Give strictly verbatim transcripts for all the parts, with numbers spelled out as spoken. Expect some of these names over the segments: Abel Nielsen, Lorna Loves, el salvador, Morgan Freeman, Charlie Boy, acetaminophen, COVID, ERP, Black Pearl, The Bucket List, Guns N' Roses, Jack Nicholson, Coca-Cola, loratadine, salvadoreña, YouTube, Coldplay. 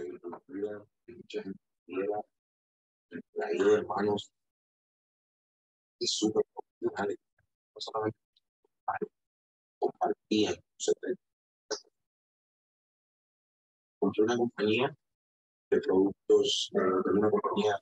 ayuda, mucha gente nueva, la ayuda de hermanos, es súper popular, no solamente compartían, compré una compañía de productos de una compañía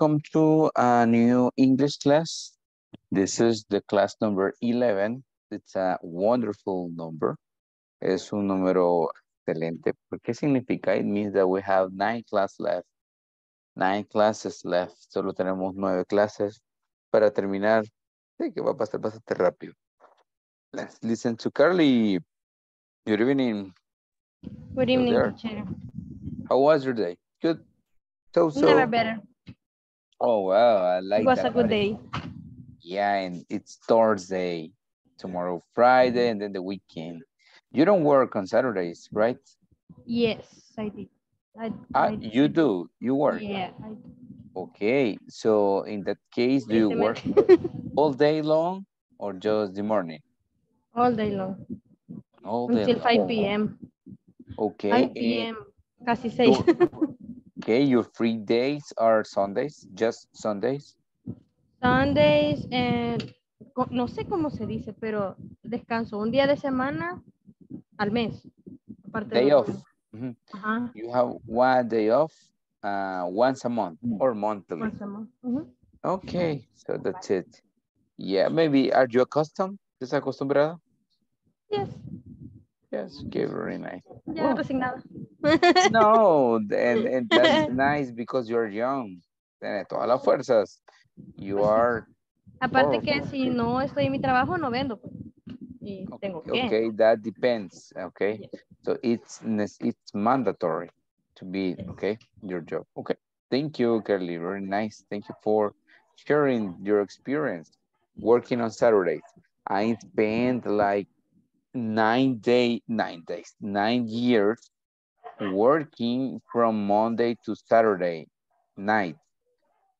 welcome to a new English class. This is the class number eleven. It's a wonderful number. Es un número excelente. ¿Por qué significa? It means that we have nine classes left. Nine classes left. Solo tenemos nueve clases para terminar. Sé que va a pasar bastante rápido. Let's listen to Carly. Good evening. Good evening, teacher. How was your day? Good. So, so. Never better. Oh, wow. I like that. It was a good day. Yeah, and it's Thursday, tomorrow Friday, and then the weekend. You don't work on Saturdays, right? Yes, I did. I, I, I did. You do? You work? Yeah, I do. Okay, so in that case, do you work all day long or just the morning? All day long. All day Until long. five p m Okay. five p m Casi seis. Okay, your free days are Sundays, just Sundays? Sundays, and no sé cómo se dice, pero descanso un día de semana al mes. Aparte day de off. Mm-hmm. uh-huh. You have one day off uh, once a month or monthly. Once a month. Mm-hmm. Okay, so that's it. Yeah, maybe, are you accustomed? ¿Desacostumbrada? Yes. Yes, okay, very nice. Yeah, resignada. No, and, and that's nice because you're young. Tienes todas las fuerzas. You are. Aparte powerful. Que si no estoy en mi trabajo, no vendo. Y okay, tengo que. Okay, that depends. Okay, yes. So it's it's mandatory to be, yes. Okay, your job. Okay, thank you, Carly. Very nice. Thank you for sharing your experience working on Saturdays. I spent like nine day, nine days, nine years working from Monday to Saturday night.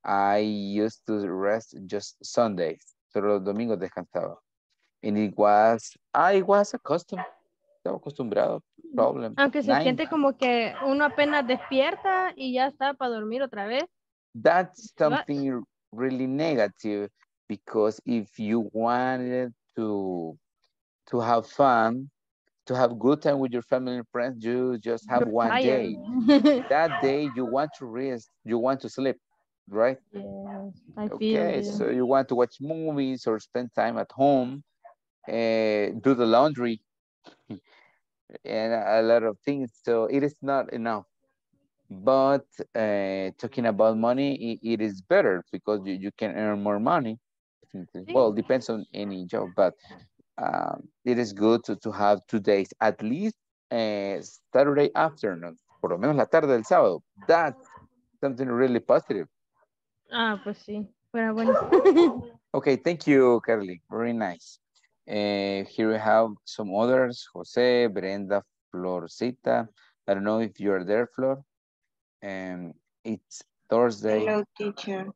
I used to rest just Sundays. Solo los domingos descansaba. And it was, I was accustomed. Estaba acostumbrado. Problem. Aunque se nine. Siente como que uno apenas despierta y ya está para dormir otra vez. That's something What? really negative, because if you wanted to, to have fun, to have good time with your family and friends, you just have You're one tired. day. That day you want to rest, you want to sleep. Right? Yes, I okay, feel so you want to watch movies or spend time at home, uh, do the laundry, and a lot of things. So it is not enough. But uh, talking about money, it, it is better because you, you can earn more money. Well, depends on any job, but um, it is good to, to have two days, at least uh, Saturday afternoon, por lo menos la tarde del sábado. That's something really positive. Ah, pues sí. Pero bueno. Okay, thank you, Carly. Very nice. Uh, here we have some others. Jose, Brenda, Florcita. I don't know if you're there, Flor. Um, it's Thursday. Hello, teacher.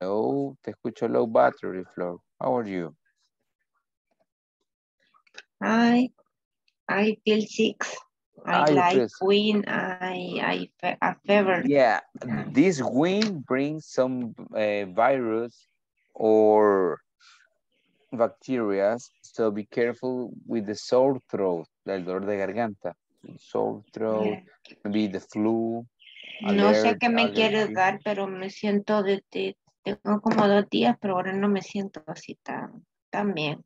Hello. Te escucho low battery, Flor. How are you? I I feel sick. I, I like feel... wind. I, I, I favor. Yeah, this wind brings some uh, virus or bacteria, so be careful with the sore throat, el dolor de garganta, sore throat, yeah. Maybe the flu. No alert, sé qué me allergy. Quiere dar, pero me siento de, de tengo como dos días, pero ahora no me siento así tan, tan bien.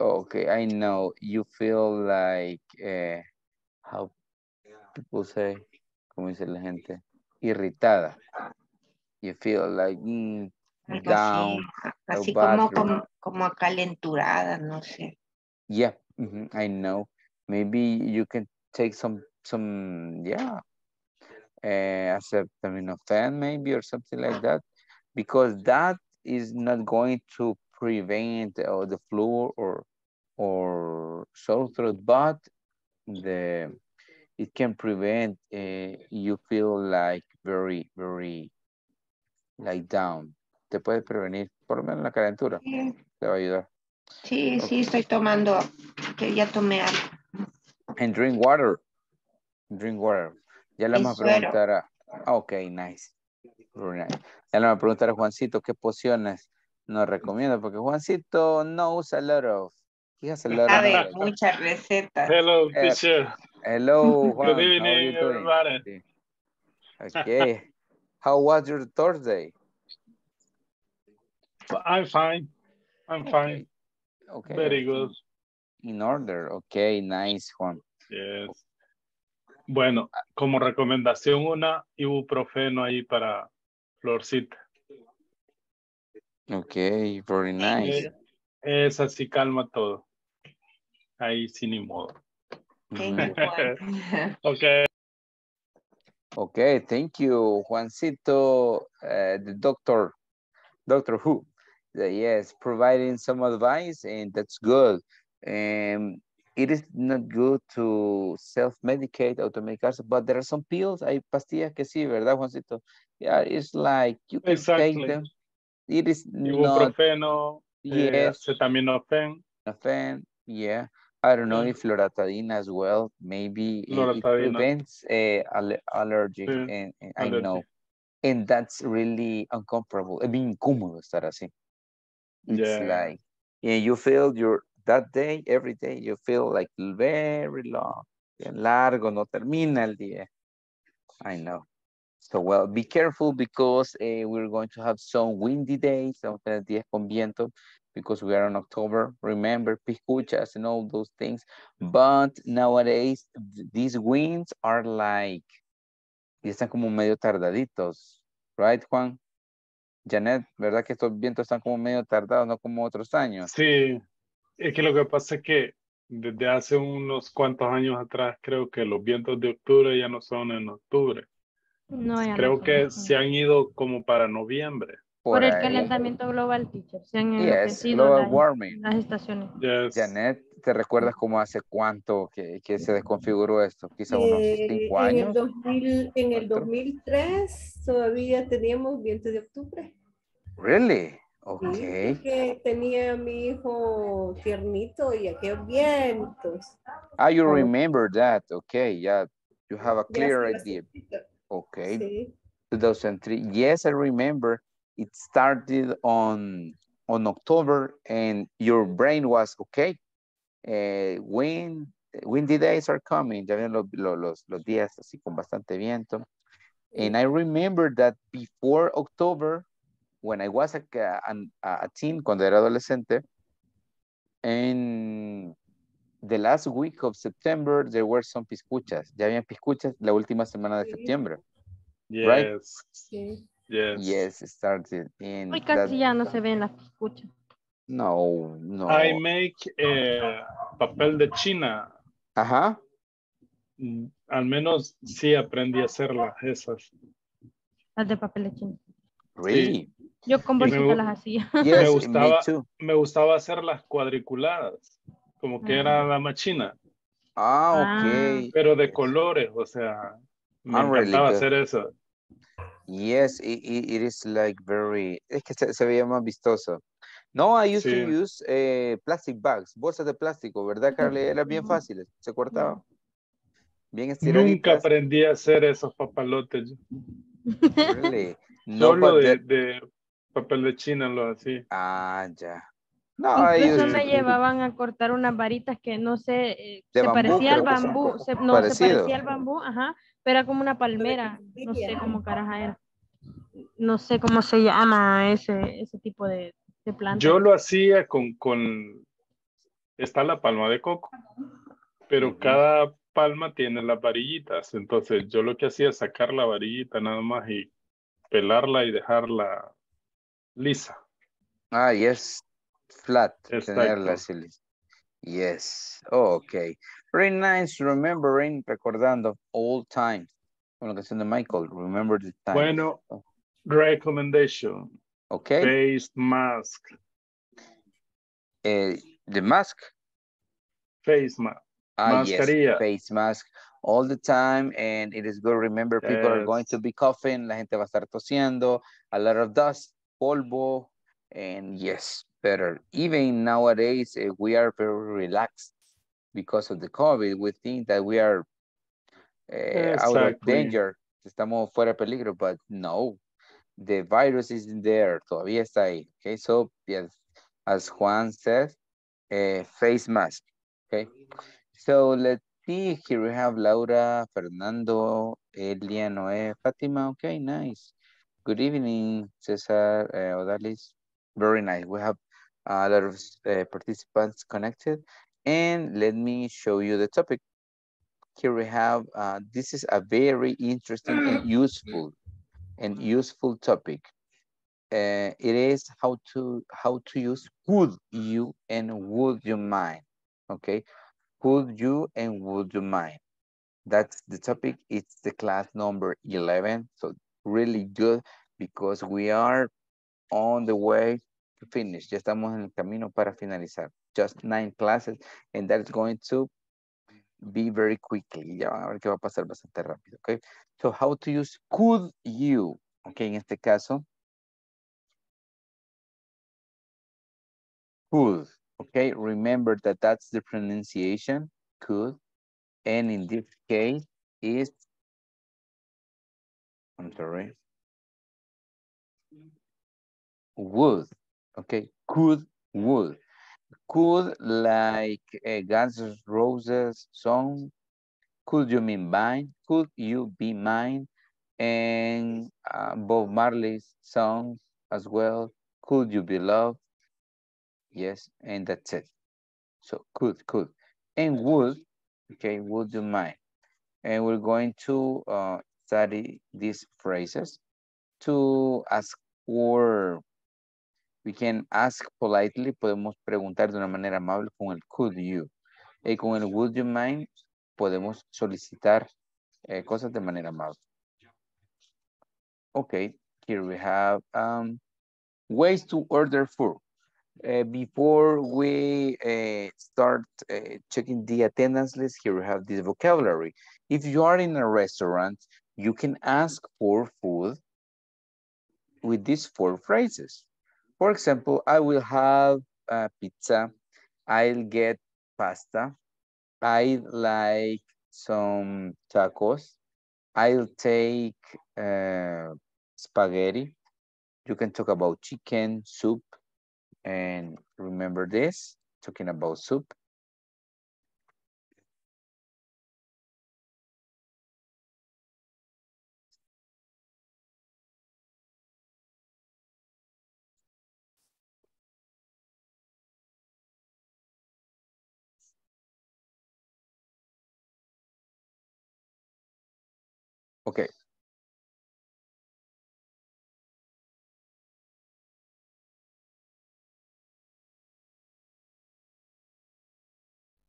Okay, I know you feel like. Uh, How people say, como dice la gente, irritada. You feel like mm, down. Así, así como, como, como acalenturada, no sé. Yeah, mm-hmm, I know. Maybe you can take some, some yeah, uh, acetaminophen maybe or something like that. Because that is not going to prevent uh, the flu or, or sore throat, but the it can prevent uh, you feel like very very like down. Te puede prevenir por lo menos la calentura. Sí. Te va a ayudar. Sí, okay. Sí, estoy tomando que ya tomé algo. And drink water. Drink water. Ya le vamos a preguntar a okay, nice. Very nice. Ya le vamos a preguntar a Juancito qué pociones nos recomienda porque Juancito no usa a lot of. A ver, muchas recetas. Hello, teacher. Hello, Juan. Good evening, everybody. Okay. How was your Thursday? I'm fine. I'm okay. fine. Okay. Very good. In order. Okay, nice one. Yes. Bueno, como recomendación una ibuprofeno ahí para Florcita. Okay, very nice. Es así calma todo. Ahí sí ni modo. Okay. Okay, thank you, Juancito, uh, the doctor, Doctor Who. Uh, yes, providing some advice, and that's good. Um, it is not good to self-medicate, automedicarse, but there are some pills, hay pastillas que sí, ¿verdad, Juancito? Yeah, it's like you can exactly. take them. It is ibuprofeno, not... Yes. Eh, acetaminophen. Acetaminophen, yeah. I don't know if loratadine as well, maybe it prevents uh, aller allergic, yeah. and, and I allergic. know. And that's really uncomfortable. I mean, incómodo estar así. It's yeah. like, yeah, you feel your that day, every day, you feel like very long. Largo, no termina el día. I know. So, well, be careful because uh, we're going to have some windy days, some días con viento, because we are in October. Remember, piscuchas and all those things. But nowadays, these winds are like, y están como medio tardaditos. Right, Juan? Janet, ¿verdad que estos vientos están como medio tardados, no como otros años? Sí, es que lo que pasa es que desde hace unos cuantos años atrás, creo que los vientos de octubre ya no son en octubre. No, ya creo no que octubre. Se han ido como para noviembre. Por, Por el calentamiento global, teacher. Se han yes, global las, warming. Las estaciones. Yes. Janet, ¿te recuerdas cómo hace cuánto que, que se desconfiguró esto? Quizá eh, unos cinco años. En el, dos mil, en el dos mil tres todavía teníamos viento de octubre. Really? Ok. Sí, que tenía a mi hijo tiernito y aquellos vientos. Ah, you remember that. Okay, yeah. You have a clear idea. Okay. Sí. two thousand three. Yes, I remember. It started on, on October and your brain was, okay, uh, wind, windy days are coming. Ya ven los, los, los días así con bastante viento. And I remember that before October, when I was a, a, a teen, cuando era adolescente, and the last week of September, there were some piscuchas. Ya habían piscuchas la última semana de septiembre. Yes. Right? Sí. Yes. Yes, it started in. Hoy casi ya no se ven las piscuchas. No, no. I make eh, papel de China. Ajá. Al menos sí aprendí a hacerlas esas. Las de papel de China. Really? Sí. Yo con bolsita me, las hacía. Yes, me gustaba, me gustaba hacer las cuadriculadas, como que ah. era la machina. Ah, ok. Pero de colores, o sea, me I'm encantaba really hacer eso. Yes, it, it is like very... Es que se, se veía más vistoso. No, I used sí. to use eh, plastic bags, bolsas de plástico, ¿verdad, Carly? Eran bien fáciles, se cortaban. Bien estiraditas. Nunca aprendí a hacer esos papalotes. Really? No, solo de, that... de papel de China lo así. Ah, ya. No, incluso me llevaban a cortar unas varitas que no sé, eh, se bambú, parecía al bambú, se, no, parecido. se parecía al bambú, ajá, pero era como una palmera, no sé cómo caraja era, no sé cómo se llama ese, ese tipo de, de planta. Yo lo hacía con, con, está la palma de coco, pero uh-huh. cada palma tiene las varillitas, entonces yo lo que hacía es sacar la varillita nada más y pelarla y dejarla lisa. Ah, yes. Flat, tenerla así. Yes, oh, okay. Very nice, remembering, recordando old times. Con la canción de Michael, remember the time. Bueno, oh. recommendation. Okay. Face mask. Eh, the mask? Face mask. Ah, mascarilla. Yes, face mask. All the time, and it is good. Remember, people yes. are going to be coughing, la gente va a estar tosiendo, a lot of dust, polvo, and yes. Better. Even nowadays, uh, we are very relaxed because of the COVID. We think that we are uh, exactly. out of danger. Estamos fuera de peligro, but no. The virus isn't there. Todavía está ahí. Okay, so yes, as Juan said, uh, face mask. Okay, so let's see. Here we have Laura, Fernando, Elia, Noé, Fátima. Okay, nice. Good evening, Cesar, uh, Odalis. Very nice. We have a lot of uh, participants connected. And let me show you the topic. Here we have, uh, this is a very interesting and useful and useful topic. Uh, it is how to how to use would you and would you mind. Okay, could you and would you mind? That's the topic. It's the class number eleven. So really good because we are on the way to finish. Ya estamos en el camino para finalizar. Just nine classes, and that's going to be very quickly. Ya van a ver que va a pasar bastante rápido. Okay, so how to use could you? Okay, en este caso. Could, okay, remember that that's the pronunciation, could, and in this case is, I'm sorry, would, okay, could, would. Could, like a Guns N' Roses song, could you be mine, could you be mine, and uh, Bob Marley's song as well, could you be loved? Yes, and that's it. So could, could. And would, okay, would you mind? And we're going to uh, study these phrases to ask for, we can ask politely, podemos preguntar de una manera amable con el could you. Y con el would you mind, podemos solicitar eh, cosas de manera amable. Okay, here we have um, ways to order food. Uh, before we uh, start uh, checking the attendance list, here we have this vocabulary. If you are in a restaurant, you can ask for food with these four phrases. For example, I will have a pizza, I'll get pasta, I'd like some tacos, I'll take uh, spaghetti. You can talk about chicken, soup, and remember this, talking about soup. Okay.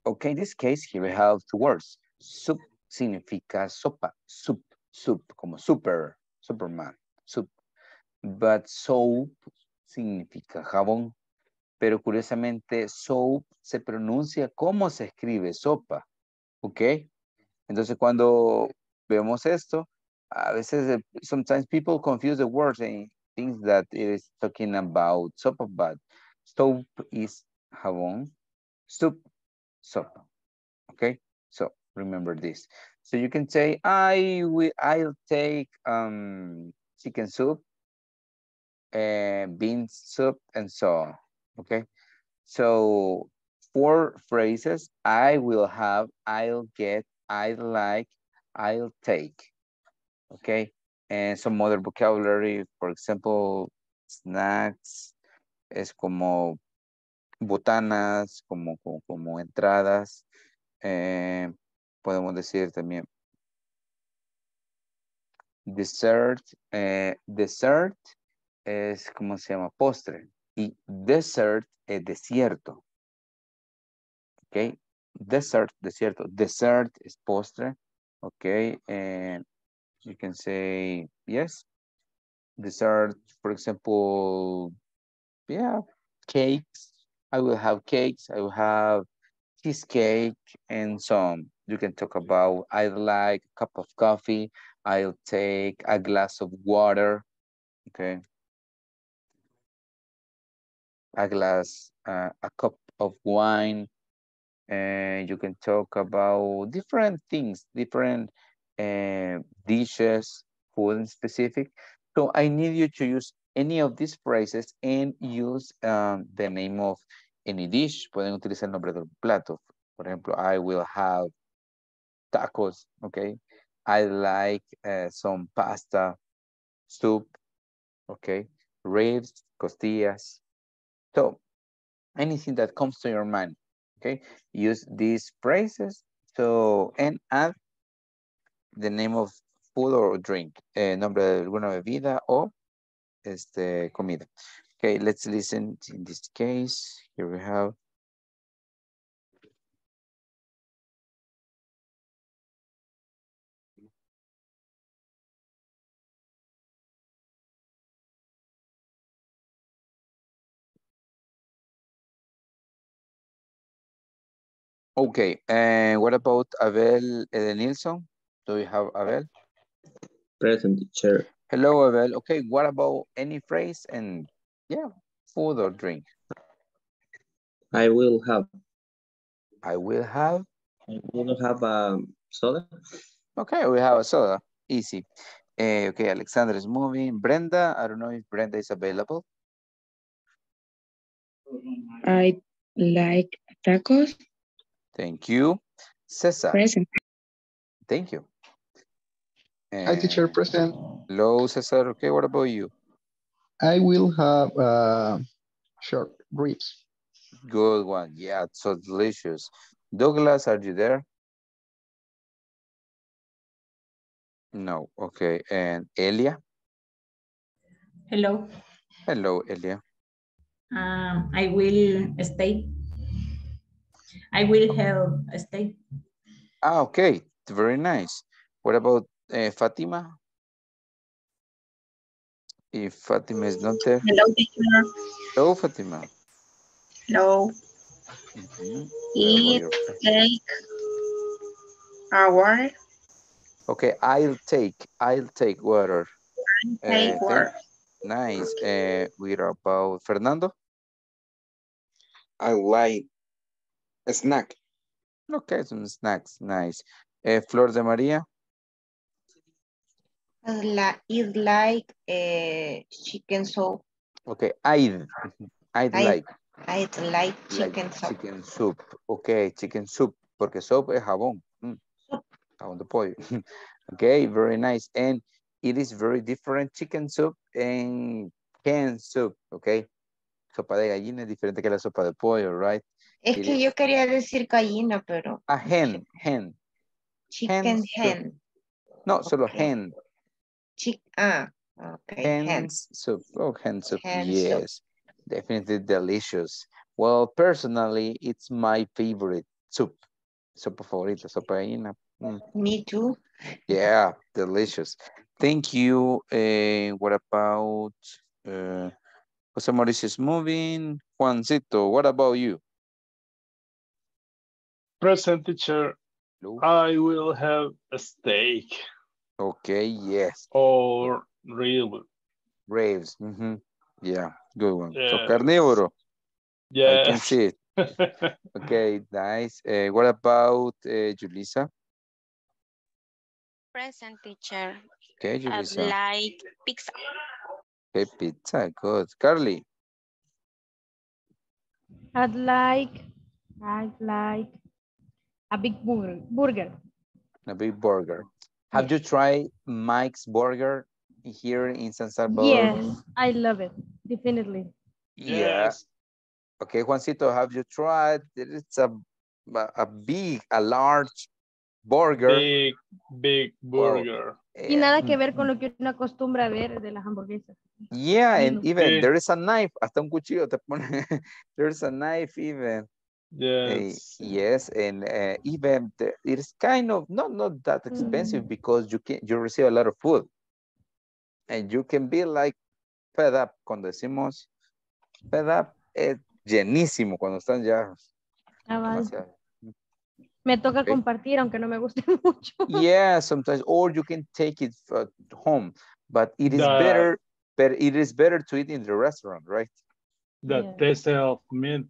Okay, in this case, here we have two words. Soup significa sopa, soup, soup, como super, superman, soup. But soap significa jabón. Pero curiosamente, soap se pronuncia como se escribe sopa, ¿ok? Entonces, cuando vemos esto, a veces, sometimes people confuse the words and things that it is talking about sopa, but soap is jabón, soup. So, okay, so remember this. So you can say, I will, I'll take um, chicken soup, uh, bean soup, and so on, okay? So four phrases, I will have, I'll get, I'd like, I'll take, okay? And some other vocabulary, for example, snacks, es como botanas, como, como, como entradas, eh, podemos decir también dessert, eh, dessert es como se llama postre y desert es desierto, ok, desert, desierto, dessert es postre, ok, and you can say yes, dessert, for example, yeah, cakes, I will have cakes, I will have cheesecake and some. You can talk about, I'd like a cup of coffee, I'll take a glass of water, okay? A glass, uh, a cup of wine. And you can talk about different things, different uh, dishes, food in specific. So I need you to use any of these phrases and use um, the name of any dish. Pueden utilizar el nombre del plato. Por ejemplo, I will have tacos, okay? I like uh, some pasta, soup, okay? Ribs, costillas, So anything that comes to your mind, okay? Use these phrases. So, and add the name of food or drink, eh, nombre de alguna bebida o este, comida. Okay, let's listen in this case. Here we have. Okay, and what about Abel Nielsen? Do you have Abel? Present, teacher. Hello, Abel. Okay, what about any phrase and, yeah, food or drink? I will have. I will have? I will have a soda. Okay, we have a soda. Easy. Uh, okay, Alexander is moving. Brenda, I don't know if Brenda is available. I like tacos. Thank you. Cesar. Present. Thank you. And hi, teacher, present. Hello, Cesar. Okay, what about you? I will have uh, short ribs. Good one. Yeah, it's so delicious. Douglas, are you there? No. Okay. And Elia? Hello. Hello, Elia. Um, I will stay. I will have a steak. Ah, okay. Very nice. What about uh, Fatima? If Fatima is not there. Hello, teacher. Hello, Fatima. Hello. Mm-hmm. Eat, take, a water. Okay, I'll take. I'll take water. I'll take uh, water. Then, nice. Uh, we're about Fernando. I like. A snack. Okay, some snacks, nice. Uh, Flor de Maria? It's like uh, chicken soup. Okay, I'd, I'd, I'd like. I'd like chicken like soup. Chicken soup. Okay, chicken soup, porque soup es jabón. Mm. Jabón de pollo. Okay, very nice. And it is very different chicken soup and canned soup, okay? Sopa de gallina es diferente que la sopa de pollo, right? Es it que is. Yo quería decir gallina, pero... A hen, hen. Chicken hen. hen. No, okay. Solo hen. Chick ah, okay. Hen, hen soup. Oh, hen soup, hen yes. Soup. Definitely delicious. Well, personally, it's my favorite soup. Sopa favorita, sopa gallina. Mm. Me too. Yeah, delicious. Thank you. Uh, what about... Uh, Jose Mauricio is moving. Juancito, what about you? Present, teacher. Hello. I will have a steak. Okay, yes. Or rib. Ribs. Mm-hmm. Yeah, good one. Yes. So carnívoro. Yeah. I can see it. Okay, nice. Uh, what about uh, Julissa? Present, teacher. Okay, Julissa. I like pizza. Okay, pizza. Good. Carly. I'd like. I'd like. A big burger. burger. A big burger. Have yes. you tried Mike's Burger here in San Salvador? Yes, I love it. Definitely. Yeah. Yes. Okay, Juancito, have you tried? It's a, a big, a large burger. Big, big burger. Y nada que ver con lo que uno acostumbra ver de las hamburguesas. Yeah, and even there is a knife. Hasta un cuchillo te pone. There is a knife even. Yes. Uh, yes, and uh, even the, it is kind of not not that expensive mm-hmm. because you can you receive a lot of food, and you can be like fed up. Cuando decimos fed up es llenísimo cuando están ya. Ah, vale. Me toca okay. compartir aunque no me guste mucho. Yeah, sometimes or you can take it at home, but it is the, better. But it is better to eat in the restaurant, right? The yeah. taste of meat.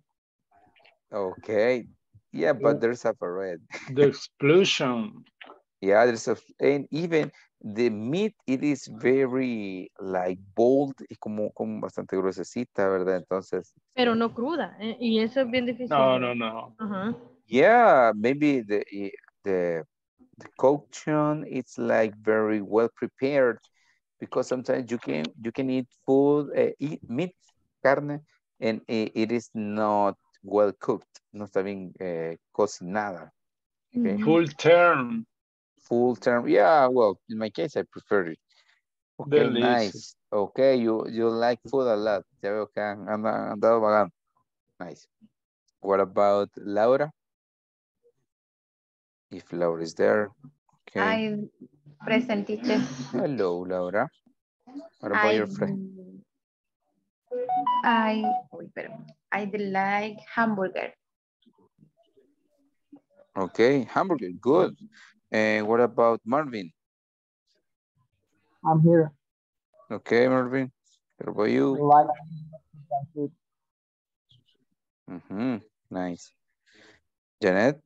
Okay, yeah, but there's a parade. The explosion. Yeah, there's a, and even the meat, it is very like bold, y como, como bastante gruesecita, ¿verdad? Entonces. Pero no cruda, y eso es bien difícil. No, no, no. Uh-huh. Yeah, maybe the, the, the caution, it's like very well prepared because sometimes you can, you can eat food, uh, eat meat, carne, and it, it is not well cooked, no está bien eh, cocinada. Okay? Full term. Full term, yeah, well, in my case, I prefer it. Okay, delicious. Nice. Okay, you, you like food a lot. Okay, nice. What about Laura? If Laura is there. Okay. I'm present, teacher. Hello, Laura. What about I, your friend? I, I like hamburger. Okay, hamburger, good. And what about Marvin? I'm here. Okay, Marvin. What about you? I like food. Mm-hmm. Nice. Janet?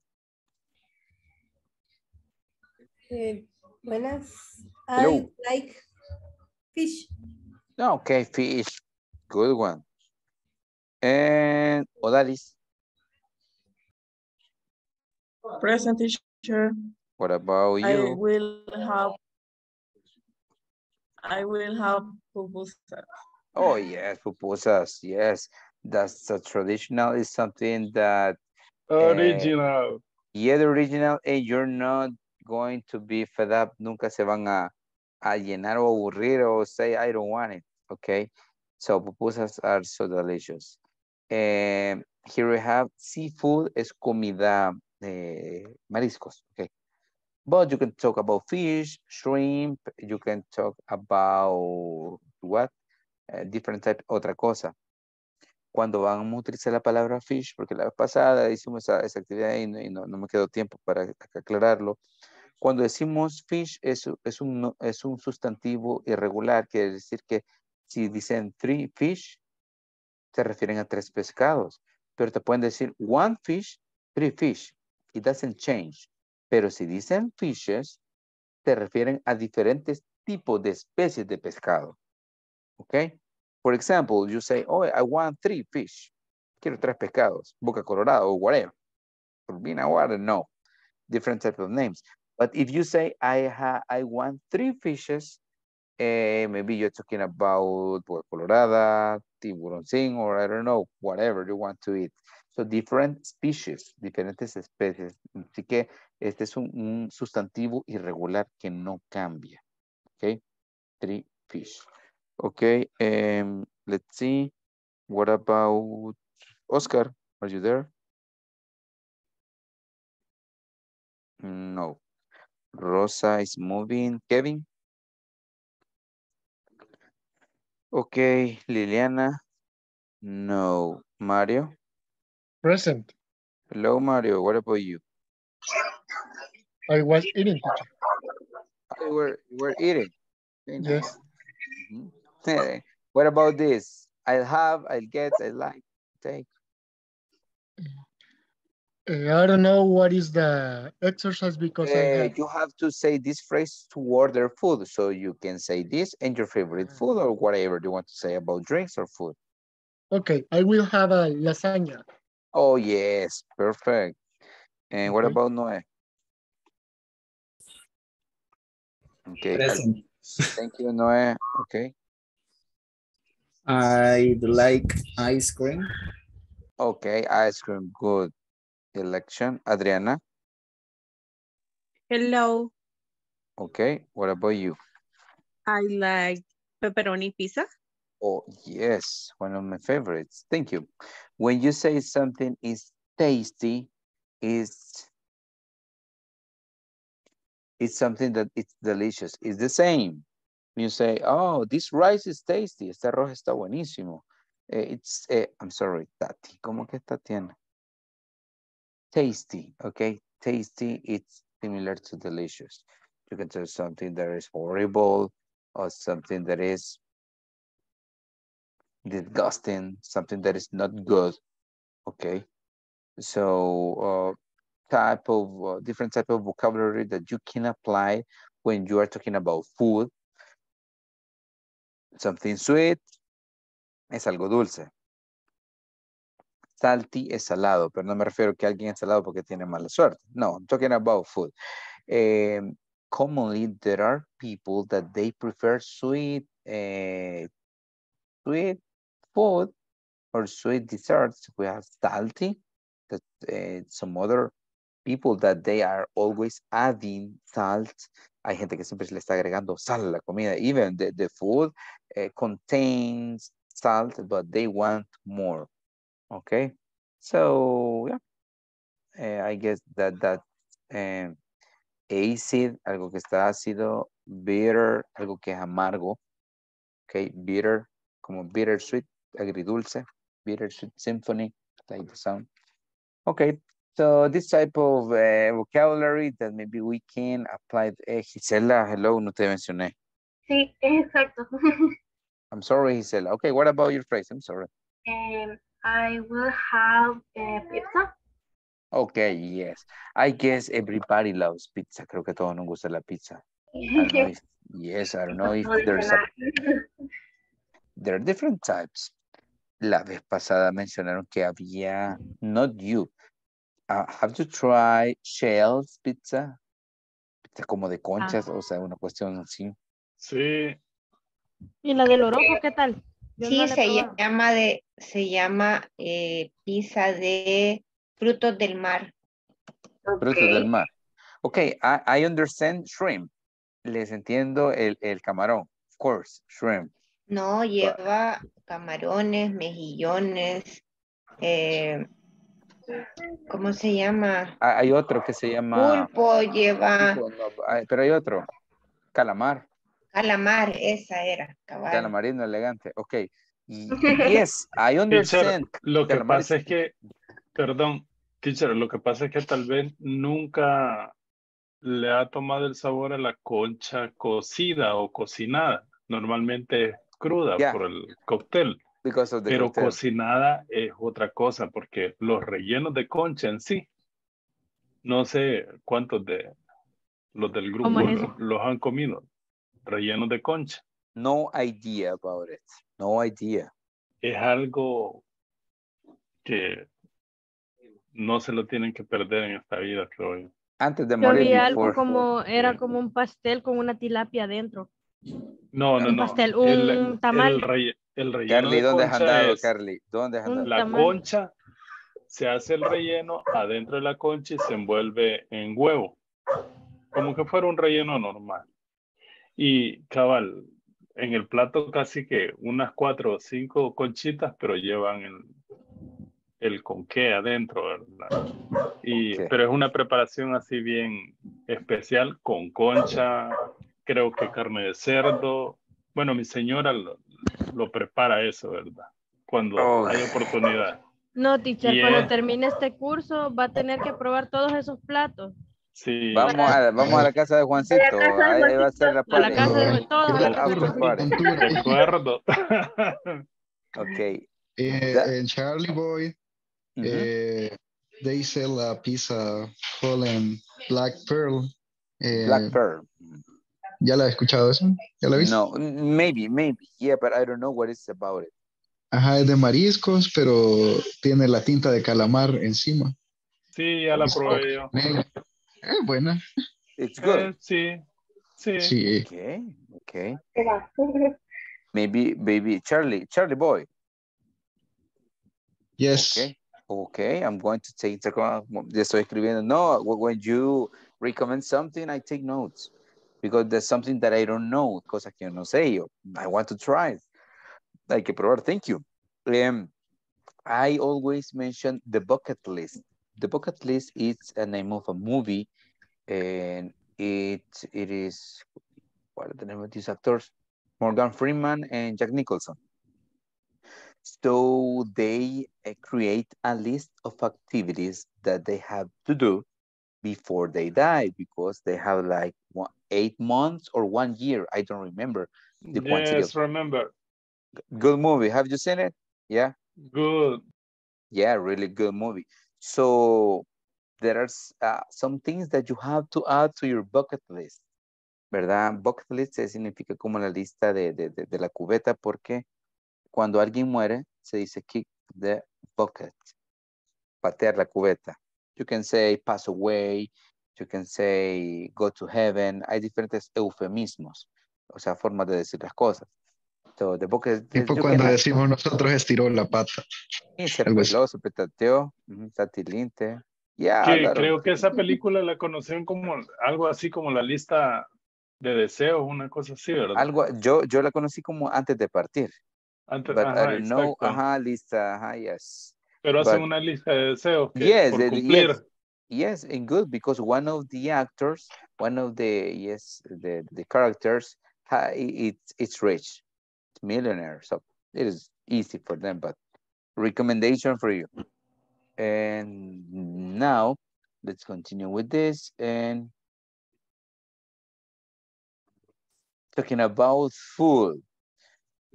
Eh, buenas. Hello. I like fish. Okay, fish. Good one. And Odalis? Present, teacher. What about you? I will have I will have pupusas. Oh yes, pupusas, yes. That's a traditional, is something that original. Uh, yeah, the original, and you're not going to be fed up. Nunca se van a, a llenar o aburrir or say, I don't want it. Okay. So pupusas are so delicious. And here we have seafood es comida de mariscos. Okay. But you can talk about fish, shrimp, you can talk about what? Uh, different type, otra cosa. Cuando vamos a utilizar la palabra fish, porque la vez pasada hicimos esa, esa actividad y, no, y no, no me quedó tiempo para aclararlo. Cuando decimos fish, es, es, un, es un sustantivo irregular, quiere decir que si dicen three fish, se refieren a tres pescados. Pero te pueden decir one fish, three fish. It doesn't change. Pero si dicen fishes, se refieren a diferentes tipos de especies de pescado. ¿Ok? For example, you say, oh, I want three fish. Quiero tres pescados. Boca Colorada or whatever. Turbina water, no. Different type of names. But if you say, I, ha I want three fishes, eh, maybe you're talking about Boca Colorada, tiburoncín, or I don't know, whatever you want to eat. So different species, diferentes especies. Así que este es un, un sustantivo irregular que no cambia. Okay, three fish. Okay, um, let's see. What about Oscar? Are you there? No. Rosa is moving. Kevin? Okay, Liliana? No. Mario? Present. Hello, Mario. What about you? I was eating. I were, were eating. Yes. Mm-hmm. What about this? I'll have, I'll get, I like, take. I don't know what is the exercise because uh, I have... You have to say this phrase to order food. So you can say this and your favorite food or whatever you want to say about drinks or food. Okay, I will have a lasagna. Oh, yes, perfect. And what about Noé? Okay. Present. Thank you, Noé. Okay. I like ice cream. Okay, ice cream, good. Election, Adriana? Hello. Okay, what about you? I like pepperoni pizza. Oh, yes, one of my favorites. Thank you. When you say something is tasty, is it's something that it's delicious. It's the same. You say, oh, this rice is tasty. Este arroz está buenísimo. It's, uh, I'm sorry, Tati. ¿Cómo que Tatiana? Tasty, okay? Tasty, it's similar to delicious. You can tell something that is horrible or something that is disgusting, something that is not good, okay? So uh, type of, uh, different type of vocabulary that you can apply when you are talking about food. Something sweet es algo dulce. Salty es salado, pero no me refiero que alguien es salado porque tiene mala suerte. No, I'm talking about food. Um, commonly, there are people that they prefer sweet, uh, sweet food or sweet desserts, we have salty, that uh, some other people that they are always adding salt. Hay gente que siempre le está agregando sal a la comida. Even the, the food uh, contains salt, but they want more. Okay, so yeah, uh, I guess that that um, acid, algo que está ácido, bitter, algo que es amargo. Okay, bitter, como bittersweet, agridulce, bittersweet symphony, like the sound. Okay, so this type of uh, vocabulary that maybe we can apply. Eh, Gisela, hello, no te mencioné. Sí, exacto. I'm sorry, Gisela. Okay, what about your phrase? I'm sorry. Um, I will have uh, pizza. Okay, yes. I guess everybody loves pizza. Creo que todos nos gusta la pizza. I don't know if, yes, I don't know if there's a... There are different types. La vez pasada mencionaron que había, not you. Uh, have you tried shells pizza? Pizza como de conchas, uh-huh. O sea, una cuestión así. Sí. ¿Y la del Orojo qué tal? Yo sí, no se, llama de, se llama eh, pizza de frutos del mar. Okay. Frutos del mar. Ok, I, I understand shrimp. Les entiendo el, el camarón. Of course, shrimp. No, lleva camarones, mejillones, eh, ¿cómo se llama? Hay otro que se llama... Pulpo lleva... Pulpo, no, pero hay otro, calamar. Calamar, esa era. Cabal. Calamarino elegante, ok. Yes, I understand. Teacher, lo que Calamar pasa es... es que, perdón, teacher, lo que pasa es que tal vez nunca le ha tomado el sabor a la concha cocida o cocinada. Normalmente cruda, yeah, por el cóctel, pero cocktail. Cocinada es otra cosa, porque los rellenos de concha en sí, no sé cuántos de los del grupo los, los han comido, rellenos de concha. No idea about it, no idea. Es algo que no se lo tienen que perder en esta vida, creo yo. Antes de morir. Yo vi algo como, era como un pastel con una tilapia adentro. No, no, no. Un pastel, un el, tamal. El, relle, el relleno Carly, de ¿dónde has andado, Carly? ¿Dónde has andado? La tamal. Concha, se hace el relleno adentro de la concha y se envuelve en huevo. Como que fuera un relleno normal. Y cabal, en el plato casi que unas cuatro o cinco conchitas, pero llevan el, el conqué adentro, ¿verdad? Y, okay. Pero es una preparación así bien especial con concha... Creo que carne de cerdo. Bueno, mi señora lo, lo prepara eso, ¿verdad? Cuando oh. hay oportunidad. No, teacher, yeah. Cuando termine este curso va a tener que probar todos esos platos. Sí. Vamos, a, vamos a la casa de Juancito. La casa de Juancito. Ahí va a ser la party. A la casa de todos. De acuerdo. Ok. Eh, en Charlie Boy, uh-huh. eh, they sell a pizza called Black Pearl. Eh, Black Pearl. ¿Ya la he escuchado eso? ¿Ya la viste? No, maybe, maybe, yeah, but I don't know what it's about it. Ajá, es de mariscos, pero tiene la tinta de calamar encima. Sí, ya la es probé yo. Es eh, buena. It's good. Eh, sí, sí. Sí. Okay, okay. Maybe, baby, Charlie, Charlie Boy. Yes. Okay, okay, I'm going to take the... Estoy escribiendo. No, when you recommend something, I take notes. Because there's something that I don't know, cosas que no sé yo. I want to try. Hay que probar, thank you. Um, I always mention The Bucket List. The Bucket List is a name of a movie, and it it is, what are the name of these actors? Morgan Freeman and Jack Nicholson. So they create a list of activities that they have to do before they die, because they have like one, eight months or one year. I don't remember the quantity. Yes, of... remember. Good movie. Have you seen it? Yeah. Good. Yeah, really good movie. So there are uh, some things that you have to add to your bucket list, ¿verdad? Bucket list significa como la lista de, de, de, de la cubeta, porque cuando alguien muere, se dice kick the bucket, patear la cubeta. You can say pass away, you can say go to heaven. Hay diferentes eufemismos, o sea, formas de decir las cosas. Exacto, The Bucket List. Tipo cuando decimos nosotros estiró la pata. Y se peló, se petateó, tatilinte. Yeah, que creo que esa película la conocieron como algo así como La Lista de Deseos, una cosa así, ¿verdad? Algo, yo, yo la conocí como Antes de Partir. Antes, But ajá, I don't know, ajá, lista, ajá, yes. Pero But, hacen una lista de deseos que, yes, por cumplir. Yes. Yes, and good, because one of the actors, one of the, yes, the, the characters, it, it's rich, it's millionaire, so it is easy for them, but recommendation for you. And now, let's continue with this, and talking about food.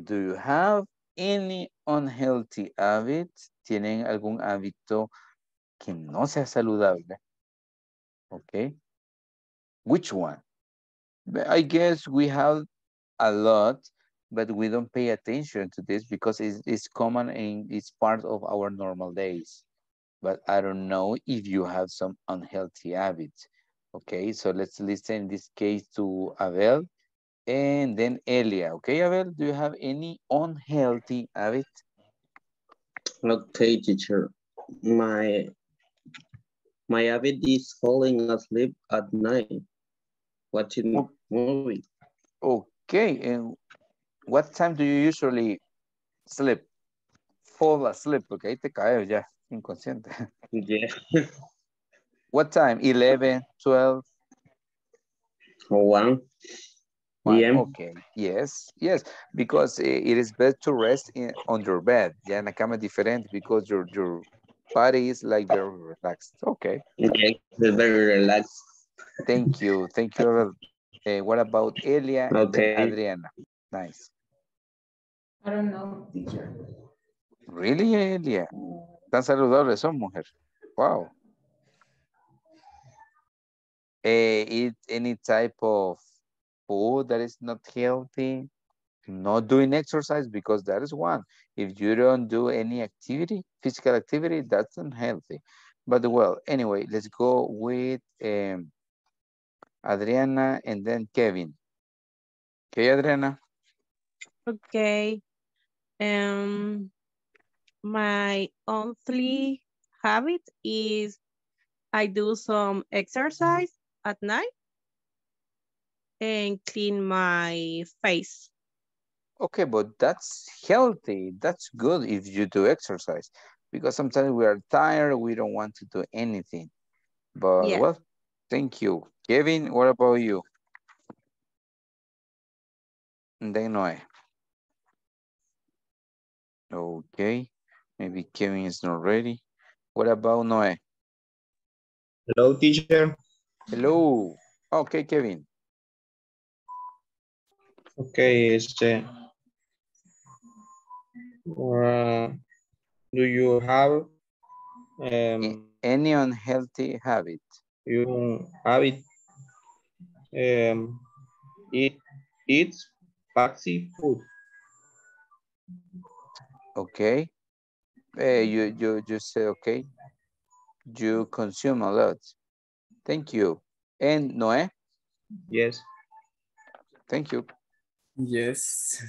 Do you have any unhealthy habits? ¿Tienen algún hábito que no sea saludable? Okay. Which one? I guess we have a lot, but we don't pay attention to this because it's, it's common and it's part of our normal days. But I don't know if you have some unhealthy habits. Okay, so let's listen in this case to Abel and then Elia. Okay, Abel, do you have any unhealthy habit? Okay, teacher. My... My habit is falling asleep at night, watching a movie. Okay, and what time do you usually sleep? Fall asleep, okay, te caes ya, inconsciente. Yeah. What time, eleven, twelve? one p m Okay, yes, yes, because it is best to rest in, on your bed. Ya en la cama es diferente because your, your body is like very relaxed. Okay. Okay, very relaxed. Thank you. Thank you. Uh, what about Elia okay. and Adriana? Nice. I don't know, teacher. Really, Elia? Tan saludables son, mujer. Wow. Uh, eat any type of food that is not healthy. Not doing exercise, because that is one. If you don't do any activity, physical activity, that's unhealthy. But well, anyway, let's go with um, Adriana and then Kevin. Okay, Adriana. Okay. Um, my only habit is I do some exercise at night and clean my face. Okay, but that's healthy. That's good if you do exercise, because sometimes we are tired. We don't want to do anything. But yeah. Well, thank you. Kevin, what about you? And then Noe. Okay, maybe Kevin is not ready. What about Noe? Hello, teacher. Hello. Okay, Kevin. Okay, este... Uh, do you have um, any unhealthy habit? You habit um, eat eat fancy food. Okay, uh, you you just say okay. You consume a lot. Thank you. And Noé? Yes. Thank you. Yes.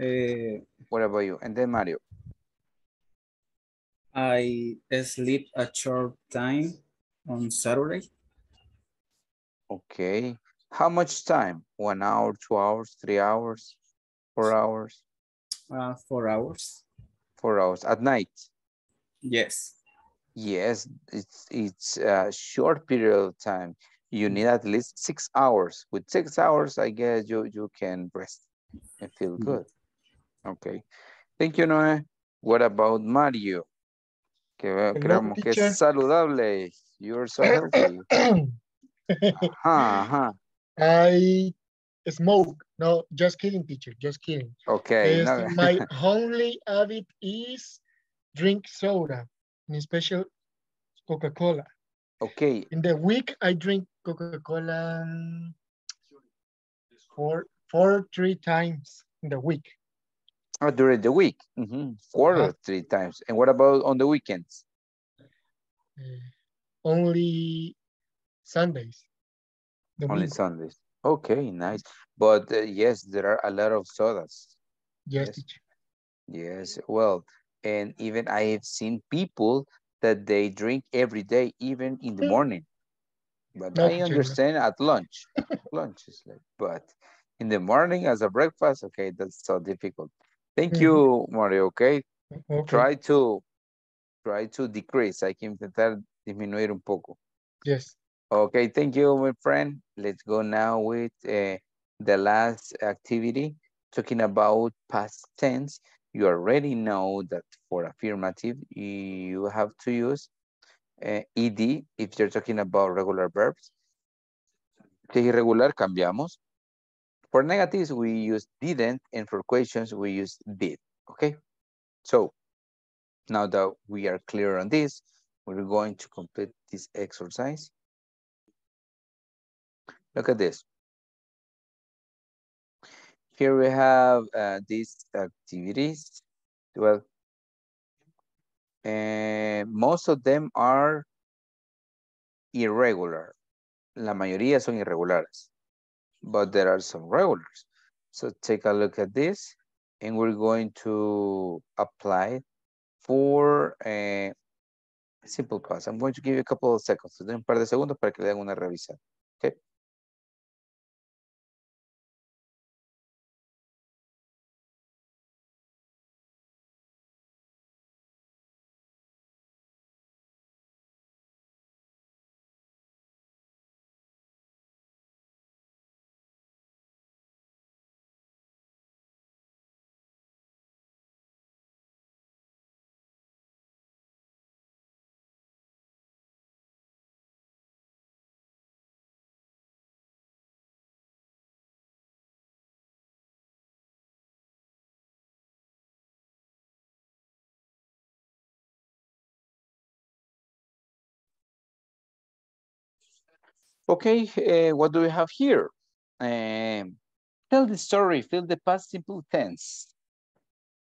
Uh, what about you? And then Mario. I sleep a short time on Saturday. Okay. How much time? One hour, two hours, three hours, four hours? Uh, four hours. Four hours at night? Yes. Yes, it's, it's a short period of time. You need at least six hours. With six hours, I guess you, you can rest and feel good. Okay. Thank you, Noé. What about Mario? Que creamos que es saludable. You're so healthy. uh-huh. I smoke. No, just kidding, teacher. Just kidding. Okay. No. My only habit is drink soda, in special Coca-Cola. Okay. In the week, I drink Coca-Cola four, four, three times in the week. Oh, during the week, mm-hmm. four uh, or three times. And what about on the weekends? Only Sundays. The only week. Sundays. Okay, nice. But uh, yes, there are a lot of sodas. Yes, yes. Teacher. Yes, well, and even I have seen people that they drink every day, even in the morning. But no, I understand teacher. At lunch. Lunch is like, but in the morning as a breakfast, okay, that's so difficult. Thank mm-hmm. you, Mario, okay? okay? Try to try to decrease. Hay que intentar disminuir un poco. Yes. Okay, thank you, my friend. Let's go now with uh, the last activity, talking about past tense. You already know that for affirmative, you have to use uh, E D if you're talking about regular verbs. Que irregular, cambiamos. For negatives, we use didn't, and for questions, we use did, okay? So now that we are clear on this, we're going to complete this exercise. Look at this. Here we have uh, these activities. Well, uh, most of them are irregular. La mayoría son irregulares, but there are some regulars. So take a look at this, and we're going to apply for a simple past. I'm going to give you a couple of seconds. So, un par de segundos para que le den una revisada. Okay. Okay, uh, what do we have here? Um, tell the story, fill the past simple tense.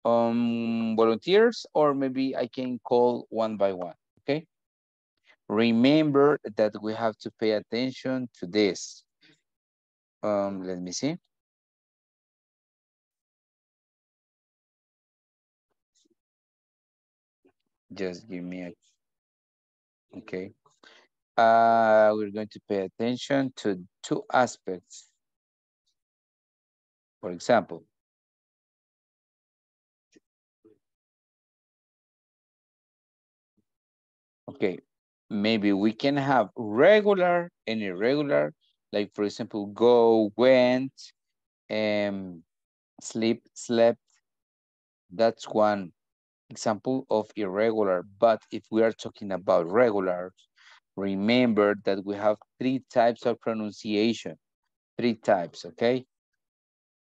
Um, volunteers, or maybe I can call one by one, okay? Remember that we have to pay attention to this. Um, let me see. Just give me a, okay. Uh, we're going to pay attention to two aspects. For example, okay, maybe we can have regular and irregular, like for example, go, went, um, sleep, slept. That's one example of irregular. But if we are talking about regular, remember that we have three types of pronunciation. Three types, okay?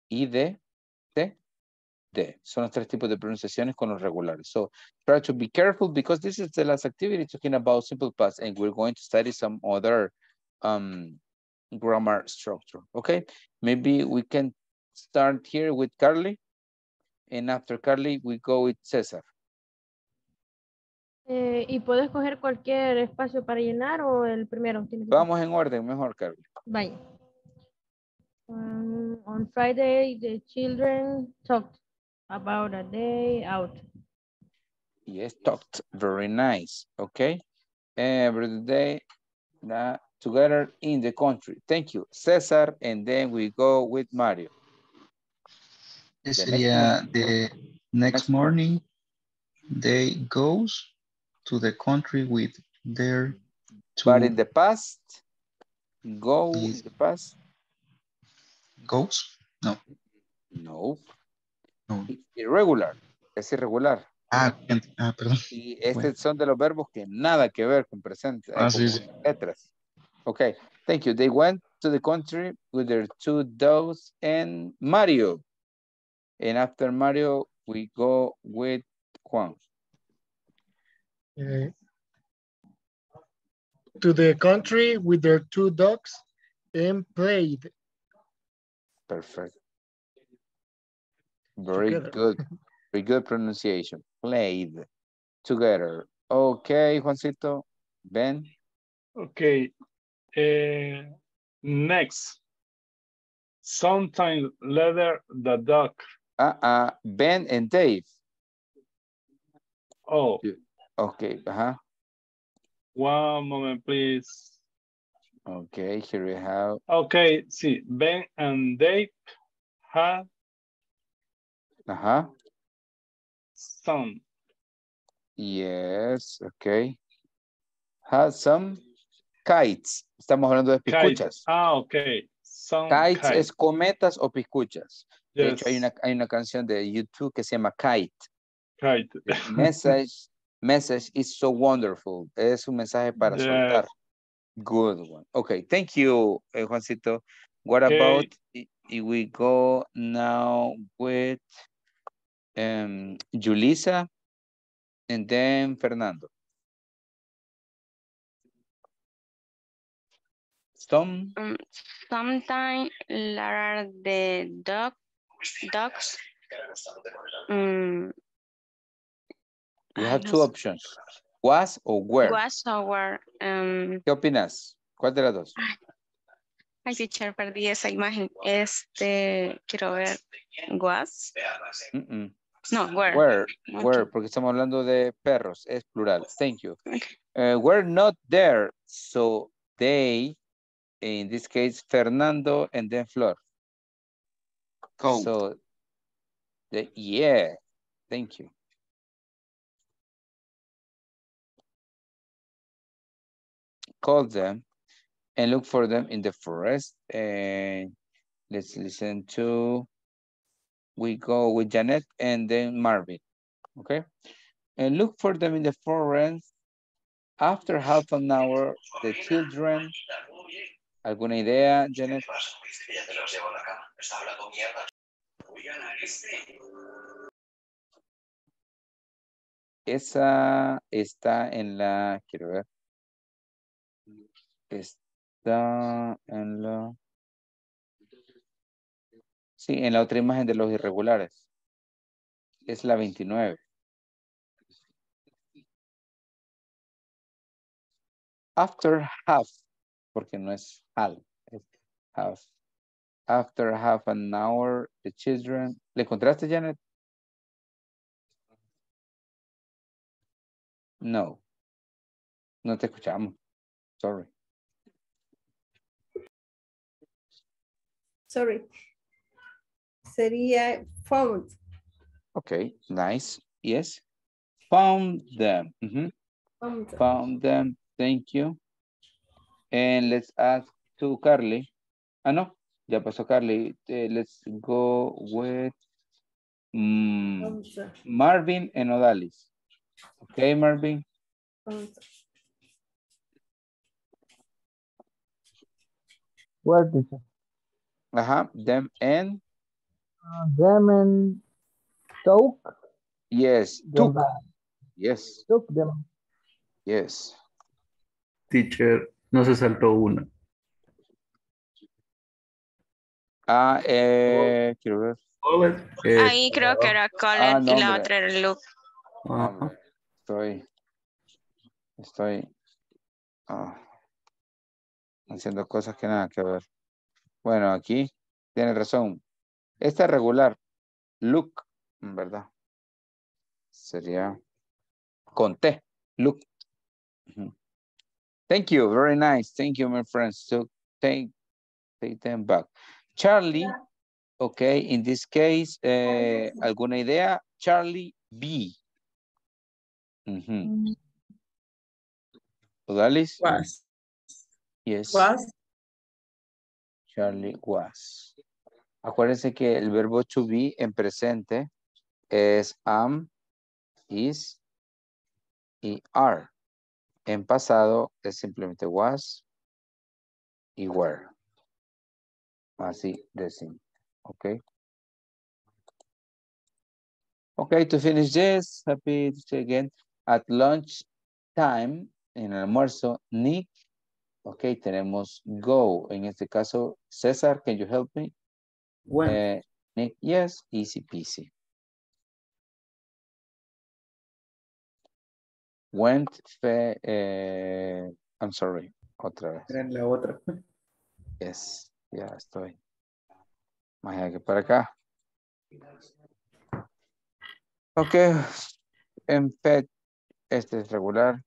I, de, de, de. Son los tres tipos de pronunciaciones con los regulares. So try to be careful because this is the last activity talking about simple past, and we're going to study some other um, grammar structure, okay? Maybe we can start here with Carly, and after Carly, we go with Cesar. Eh, ¿Y puedo escoger cualquier espacio para llenar o el primero? Vamos en orden, mejor, Carly. Bye. Um, on Friday, the children talked about a day out. Yes, talked. Very nice. Okay. Every day uh, together in the country. Thank you, Cesar. And then we go with Mario. This the, yeah, next the next morning, they goes to the country with their two. But in the past, go is the past. Goes? No. No. No. Irregular. Es irregular. Ah, ah perdón. Y estos bueno. son de los verbos que nada que ver con presente. Ah, sí, sí. Letras. Okay, thank you. They went to the country with their two dogs and Mario. And after Mario, we go with Juan. Uh, to the country with their two dogs and played. Perfect. Very together. Good. Very good pronunciation. Played together. Okay, Juancito. Ben. Okay. Uh, next, Sometimes Leather the Duck. Uh-uh, Ben and Dave. Oh. Okay, uh-huh. One moment, please. Okay, here we have. Okay, see, Ben and Dave have uh-huh. some. Yes, okay. Have some kites. Estamos hablando de piscuchas. Kites. Ah, okay. Some kites, kites es cometas o piscuchas. Yes. De hecho, hay una, hay una canción de YouTube que se llama Kite. Kite. Message, message is so wonderful. Es un mensaje para yes. soltar. Good one. Okay, thank you, Juancito. What okay. about if we go now with um, Julissa and then Fernando? Some? Um, sometimes Lara the duck, ducks. Um, you have two options. Was or where? Was or where. Um, ¿Qué opinas? ¿Cuál de las dos? Ay, teacher, perdí esa imagen. Este, quiero ver. Was. Mm -mm. No, where. Where, okay. where, porque estamos hablando de perros. Es plural. Thank you. Okay. Uh, we're not there. So they... In this case, Fernando and then Flor. Cold. So, the, yeah, thank you. Call them and look for them in the forest. And let's listen to, we go with Janet and then Marvin, okay? And look for them in the forest. After half an hour, the children. ¿Alguna idea, Janet? Esa está en la... Quiero ver. Está en la... Sí, en la otra imagen de los irregulares. Es la veintinueve. After half. Porque no es half, es half. After half an hour, the children... ¿Le encontraste, Janet? No. No te escuchamos. Sorry. Sorry. Sería found. Okay, nice. Yes. Found them. Mm-hmm. Found them. Found them. Thank you. And let's ask to Carly. Ah, no, ya pasó Carly. Uh, let's go with um, Marvin and Odalis. Okay, Marvin. What is it? Uh-huh, them and? Uh, them and took? Yes, took. Yes. Took them. Yes. Teacher. No se saltó una. Ah, eh, quiero ver. Eh, Ahí creo que era Colin ah, no, y la hombre. Otra era Luke. Ah, estoy, estoy ah, haciendo cosas que nada que ver. Bueno, aquí tiene razón. Esta es regular. Luke, en verdad. Sería con T, Luke. Uh-huh. Thank you, very nice. Thank you, my friends. So take, take them back. Charlie, okay, in this case, eh, ¿alguna idea? Charlie B. Mm-hmm. Odalis? Was. Yes. Was. Charlie was. Acuérdense que el verbo to be en presente es am, is, y are. En pasado es simplemente was y were. Así de simple. Okay. Okay, to finish this, happy to see again. At lunch time, en el almuerzo, Nick. Okay, tenemos go. En este caso, César, can you help me? When? Eh, Nick, yes, easy peasy. Went, fe, eh, I'm sorry, otra vez. En la otra. Yes, ya estoy. Mas é aqui para cá. Ok. En pet, este es regular.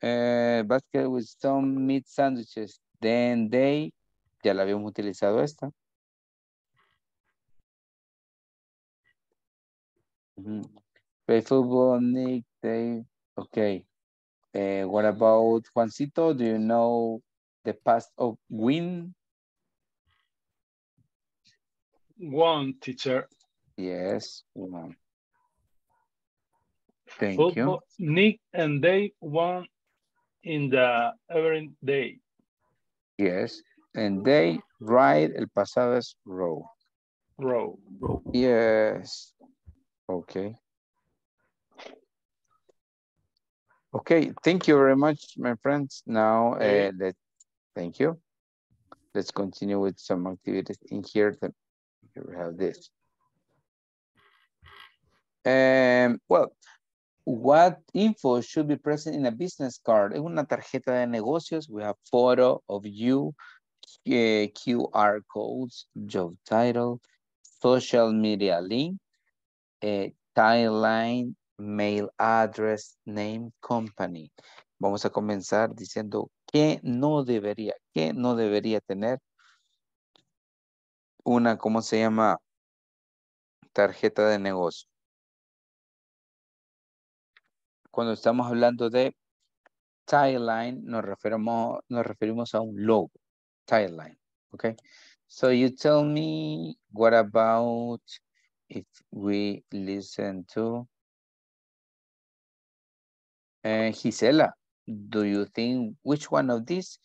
Eh, basket with some meat sandwiches. Then they, ya la habíamos utilizado esta. Mm-hmm. Play football, Nick, they, okay. Uh, what about Juancito? Do you know the past of win? One, teacher. Yes, one. Thank Football, you. Nick and they won in the every day. Yes, and they ride el pasado es row. Row. Yes. Okay. Okay, thank you very much, my friends. Now, uh, let, thank you. Let's continue with some activities in here. That we have this. Um, well, what info should be present in a business card? En una tarjeta de negocios, we have photo of you, uh, Q R codes, job title, social media link, uh, timeline, mail address, name, company. Vamos a comenzar diciendo que no debería, que no debería tener una, ¿cómo se llama? Tarjeta de negocio. Cuando estamos hablando de timeline, nos referimos, nos referimos a un logo, timeline, okay? So you tell me what about if we listen to Uh, Gisela, do you think which one of these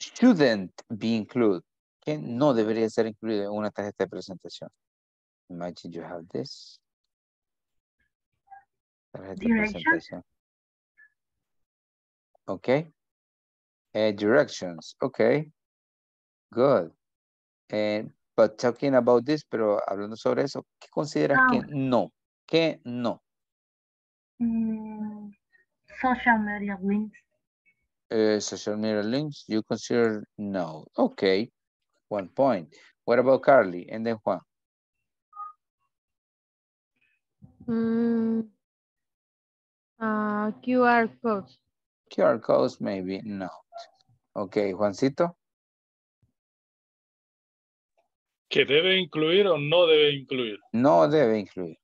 shouldn't be included? Que no debería ser incluido en una tarjeta de presentación. Imagine you have this. Tarjeta directions. De presentación. Okay. Uh, directions. Okay. Good. Uh, but talking about this, pero hablando sobre eso, ¿qué consideras no. que no? Que no. Mm. Social media links. Uh, social media links, you consider no. Okay, one point. What about Carly and then Juan? Mm, uh, Q R codes. Q R codes, maybe not. Okay, Juancito. ¿Que debe incluir o no debe incluir? No debe incluir.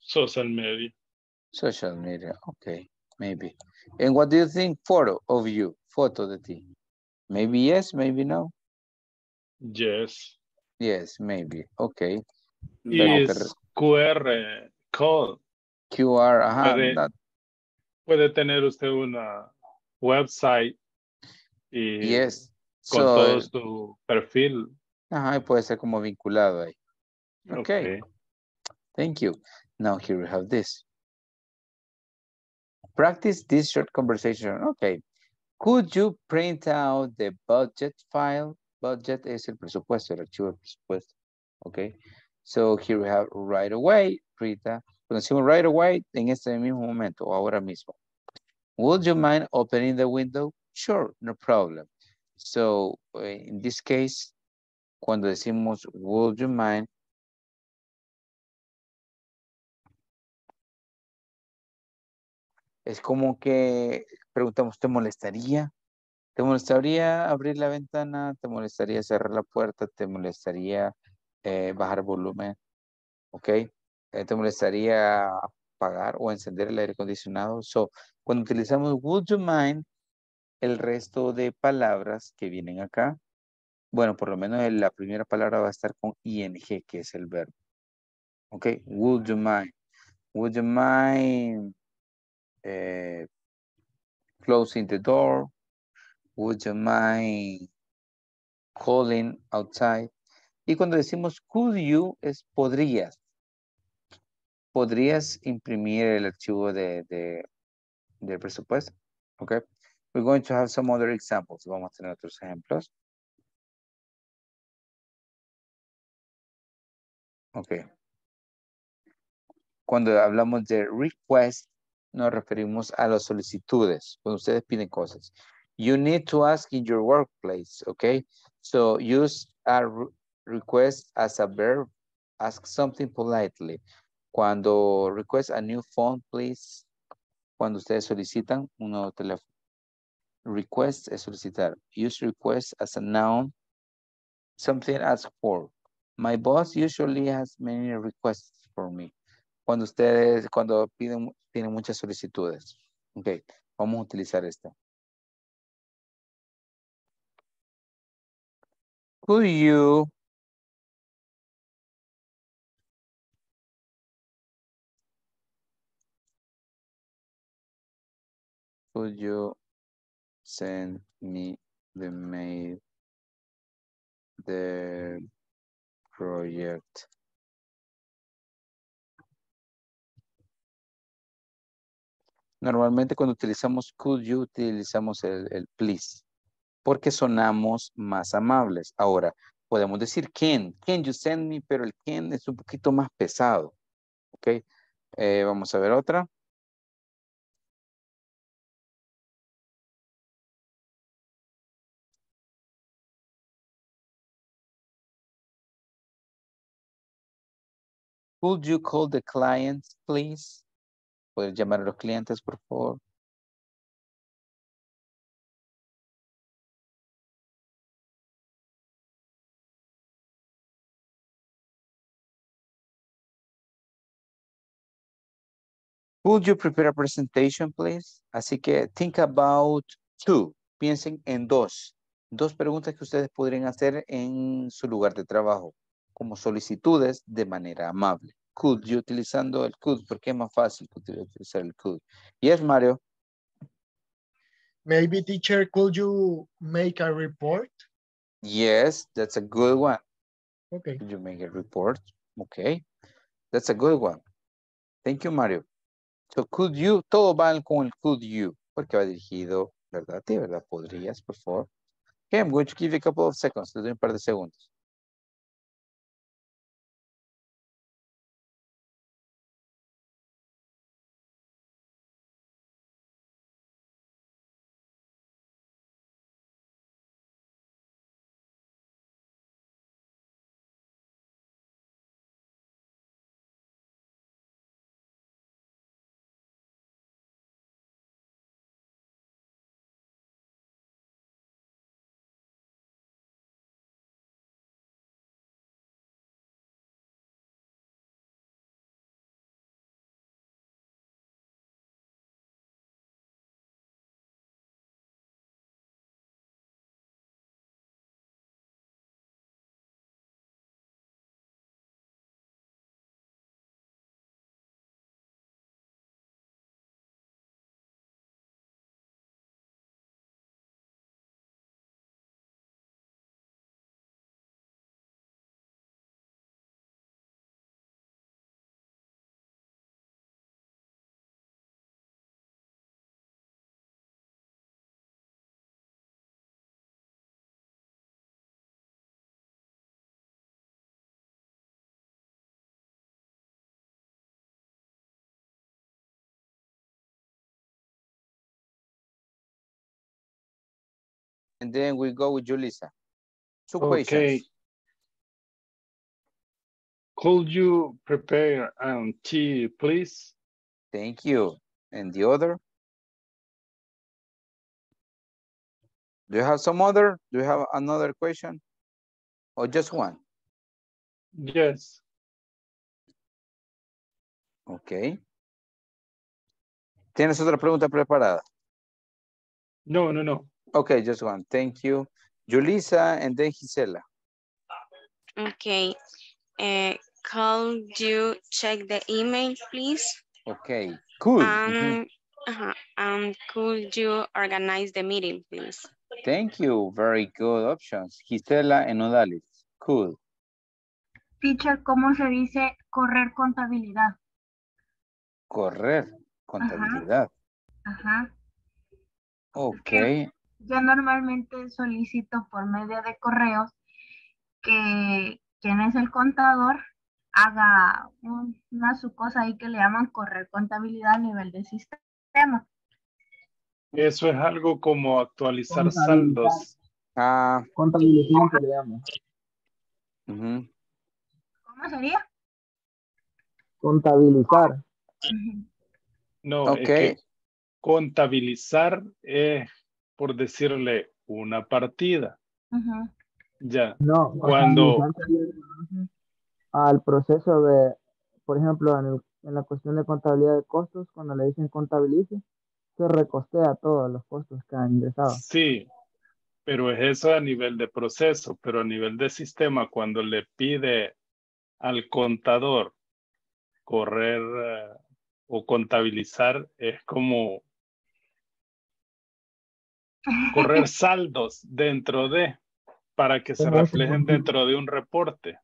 Social media. Social media, okay, maybe. And what do you think photo of you, photo de ti? Maybe yes, maybe no? Yes. Yes, maybe, okay. Is Q R code. Q R, ajá. Puede, not... puede tener usted una website y yes. con so, todo su perfil. Ajá, puede ser como vinculado ahí. Okay. okay. Thank you. Now here we have this. Practice this short conversation. Okay. Could you print out the budget file? Budget is el presupuesto, el archivo del presupuesto. Okay. So here we have right away, Rita. Cuando decimos right away, en este mismo momento, o ahora mismo. Would you mind opening the window? Sure, no problem. So in this case, cuando decimos, would you mind? Es como que preguntamos, ¿te molestaría? ¿Te molestaría abrir la ventana? ¿Te molestaría cerrar la puerta? ¿Te molestaría eh, bajar volumen? ¿Ok? ¿Te molestaría apagar o encender el aire acondicionado? So, cuando utilizamos would you mind, el resto de palabras que vienen acá, bueno, por lo menos la primera palabra va a estar con ing, que es el verbo. ¿Ok? Would you mind? Would you mind... Uh, closing the door, would you mind calling outside? Y cuando decimos could you es podrías. Podrías imprimir el archivo de, de, del presupuesto. Okay. We're going to have some other examples. Vamos a tener otros ejemplos. Okay. Cuando hablamos de request, nos referimos a las solicitudes, cuando ustedes piden cosas. you need to ask in your workplace, okay? So use a re request as a verb. Ask something politely. Cuando request a new phone, please. Cuando ustedes solicitan un nuevo teléfono. Request es solicitar. Use request as a noun. Something asked for. My boss usually has many requests for me. Cuando ustedes, cuando piden, tienen muchas solicitudes. Ok, vamos a utilizar esta. Could you Could you send me the mail, the project . Normalmente cuando utilizamos could you utilizamos el, el please porque sonamos más amables. Ahora podemos decir can, can you send me, pero el can es un poquito más pesado, ok. Eh, vamos a ver otra. Could you call the clients, please? ¿Puedes llamar a los clientes, por favor? Could you prepare a presentation, please? Así que think about two. Piensen en dos. Dos preguntas que ustedes podrían hacer en su lugar de trabajo, como solicitudes de manera amable. Could, yo utilizando el could, porque es más fácil utilizar el could. Yes, Mario. Maybe, teacher, could you make a report? Yes, that's a good one. Okay. Could you make a report? Okay. That's a good one. Thank you, Mario. So, could you, todo va con el could you, porque va dirigido, ¿verdad? Sí, ¿verdad? Podrías, por favor. Okay, I'm going to give you a couple of seconds. Le doy un par de segundos. And then we go with Julissa. Two okay. questions. Could you prepare um, tea, please? Thank you. And the other? Do you have some other? Do you have another question? Or just one? Yes. Okay. ¿Tienes otra pregunta preparada? No, no, no. Okay, just one. Thank you. Julissa and then Gisela. Okay. Uh, could you check the email, please? Okay, cool. Um, mm-hmm. uh-huh. um, could you organize the meeting, please? Thank you. Very good options. Gisela and Odalis. Cool. Teacher, ¿cómo se dice correr contabilidad? Correr contabilidad. Ajá. Uh-huh. Okay. Okay. Yo normalmente solicito por medio de correos que quien es el contador haga un, una su cosa ahí que le llaman correr contabilidad a nivel de sistema. Eso es algo como actualizar saldos. Ah. Contabilidad, que le llaman. Uh-huh. ¿Cómo sería? Contabilizar. Uh-huh. No, okay. Es que contabilizar es por decirle una partida. Uh-huh. Ya. No, cuando al proceso de, por ejemplo, en, el, en la cuestión de contabilidad de costos, cuando le dicen contabilice, se recostea todos los costos que han ingresado. Sí, pero es eso a nivel de proceso, pero a nivel de sistema, cuando le pide al contador correr uh, o contabilizar, es como correr saldos dentro de, para que se reflejen dentro de un reporte.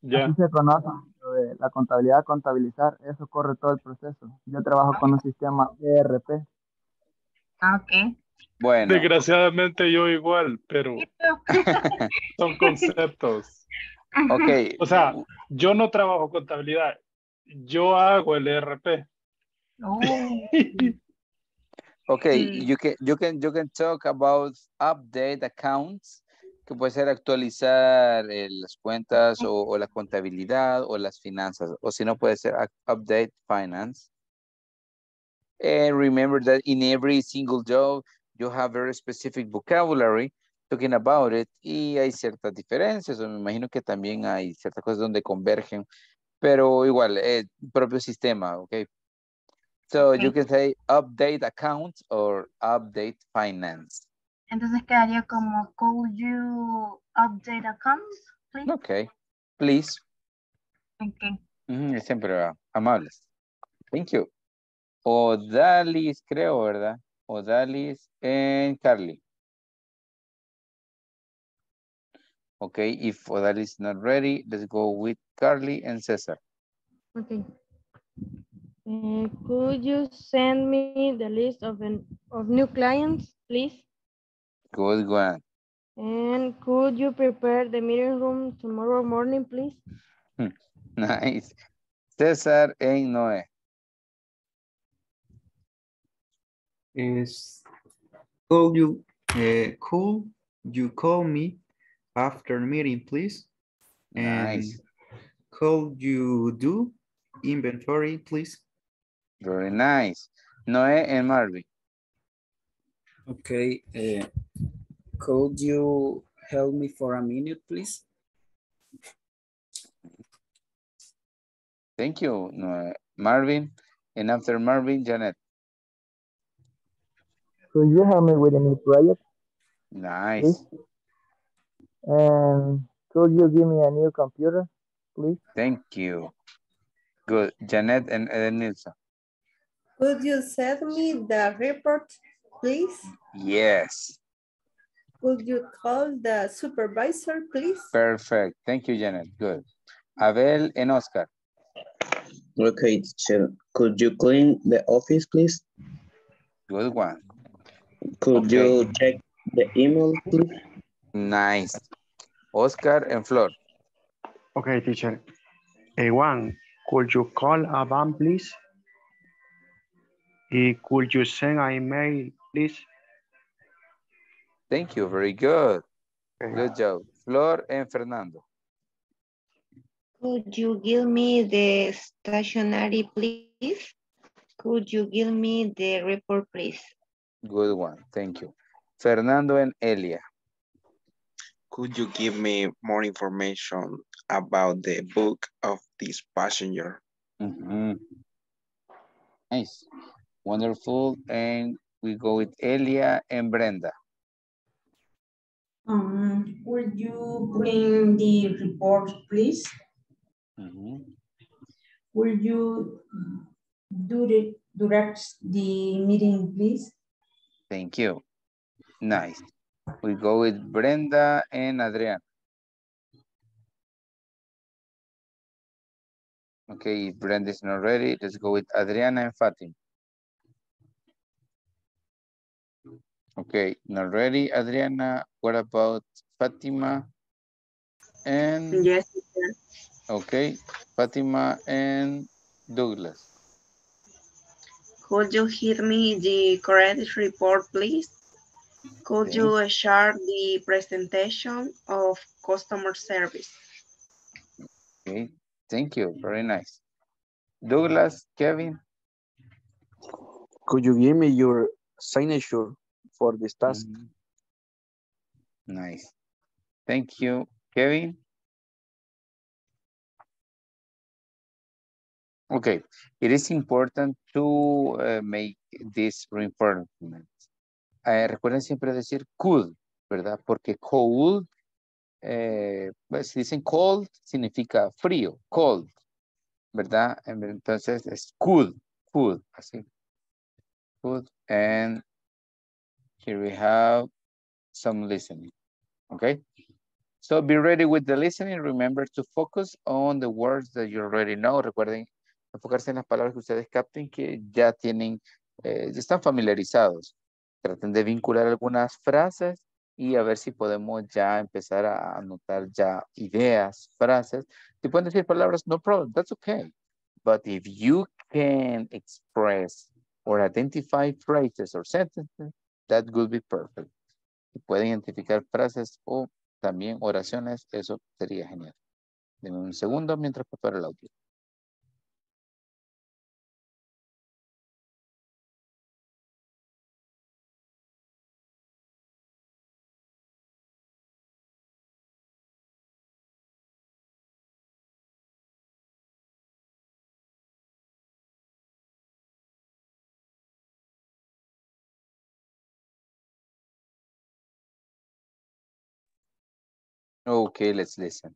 Ya. Así se conoce de la contabilidad, contabilizar, eso corre todo el proceso. Yo trabajo con un sistema E R P. Ah, ok. Bueno. Desgraciadamente yo igual, pero son conceptos. Ok. O sea, yo no trabajo contabilidad, yo hago el E R P. Oh. Ok, you can, you can, you can talk about update accounts, que puede ser actualizar eh, las cuentas o, o la contabilidad o las finanzas, o si no puede ser update finance. And remember that in every single job you have very specific vocabulary talking about it, y hay ciertas diferencias, o me imagino que también hay ciertas cosas donde convergen, pero igual, eh, propio sistema, ok. So okay. You can say update accounts or update finance. Entonces quedaría como, could you update accounts, please? Okay, please. Okay. Mm-hmm, siempre uh, amables. Thank you. Odalis, creo, ¿verdad? Odalis and Carly. Okay, if Odalis is not ready, let's go with Carly and Cesar. Okay. Uh, could you send me the list of, an, of new clients, please? Good one. And could you prepare the meeting room tomorrow morning, please? Nice. Cesar and Noé. Yes. Could you, uh, could you call me after meeting, please? And nice. Could you do inventory, please? Very nice. Noé and Marvin. Okay. Uh, could you help me for a minute, please? Thank you, uh, Marvin. And after Marvin, Janet. Could you help me with a new project? Nice. And um, could you give me a new computer, please? Thank you. Good. Janet and Nilsa. Could you send me the report, please? Yes. Could you call the supervisor, please? Perfect. Thank you, Janet. Good. Abel and Oscar. Okay, teacher. Could you clean the office, please? Good one. Could okay. you check the email, please? Nice. Oscar and Flor. Okay, teacher. A one. Could you call a van, please? Could you send an email, please? Thank you. Very good. Good job. Flor and Fernando. Could you give me the stationery, please? Could you give me the report, please? Good one. Thank you. Fernando and Elia. Could you give me more information about the book of this passenger? Mm-hmm. Nice. Wonderful. And we go with Elia and Brenda. Um, would you bring the report, please? Mm-hmm. Would you do the, direct the meeting, please? Thank you. Nice. We go with Brenda and Adriana. Okay, if Brenda is not ready, let's go with Adriana and Fatima. Okay, not ready, Adriana. What about Fatima and... Yes. Okay, Fatima and Douglas. Could you hear me the credit report, please? Could okay. you share the presentation of customer service? Okay, thank you, very nice. Douglas, Kevin? Could you give me your signature for this task? Mm-hmm. Nice, thank you. Kevin? Okay, it is important to uh, make this reinforcement. Eh, recuerden siempre decir could, ¿verdad? Porque cold, eh, pues si dicen cold, significa frío, cold, ¿verdad? Entonces es could, could, así. Could, and here we have some listening, okay? So be ready with the listening. Remember to focus on the words that you already know. Recuerden enfocarse en las palabras que ustedes capten que ya tienen, eh, ya están familiarizados. Traten de vincular algunas frases y a ver si podemos ya empezar a anotar ya ideas, frases. Te pueden decir palabras, no problem, that's okay. But if you can express or identify phrases or sentences, that would be perfect. Si pueden identificar frases o también oraciones, eso sería genial. Denme un segundo mientras preparo el audio. Okay, let's listen.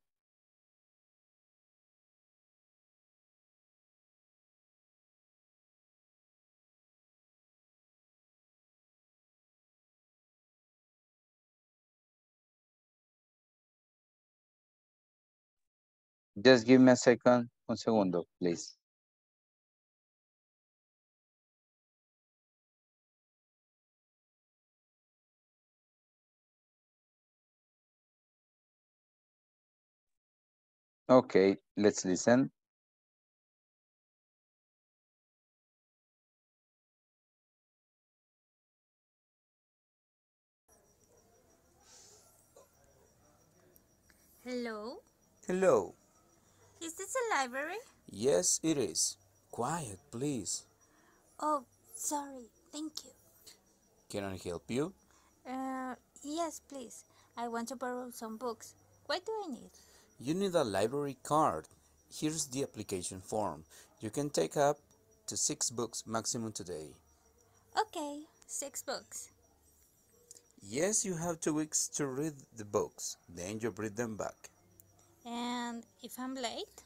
Just give me a second, un segundo, please. Okay, let's listen. Hello. Hello. Is this a library? Yes, it is. Quiet, please. Oh, sorry. Thank you. Can I help you? Uh, yes, please. I want to borrow some books. What do I need? You need a library card. Here's the application form. You can take up to six books maximum today. Okay, six books. Yes, you have two weeks to read the books. Then you bring them back. And if I'm late?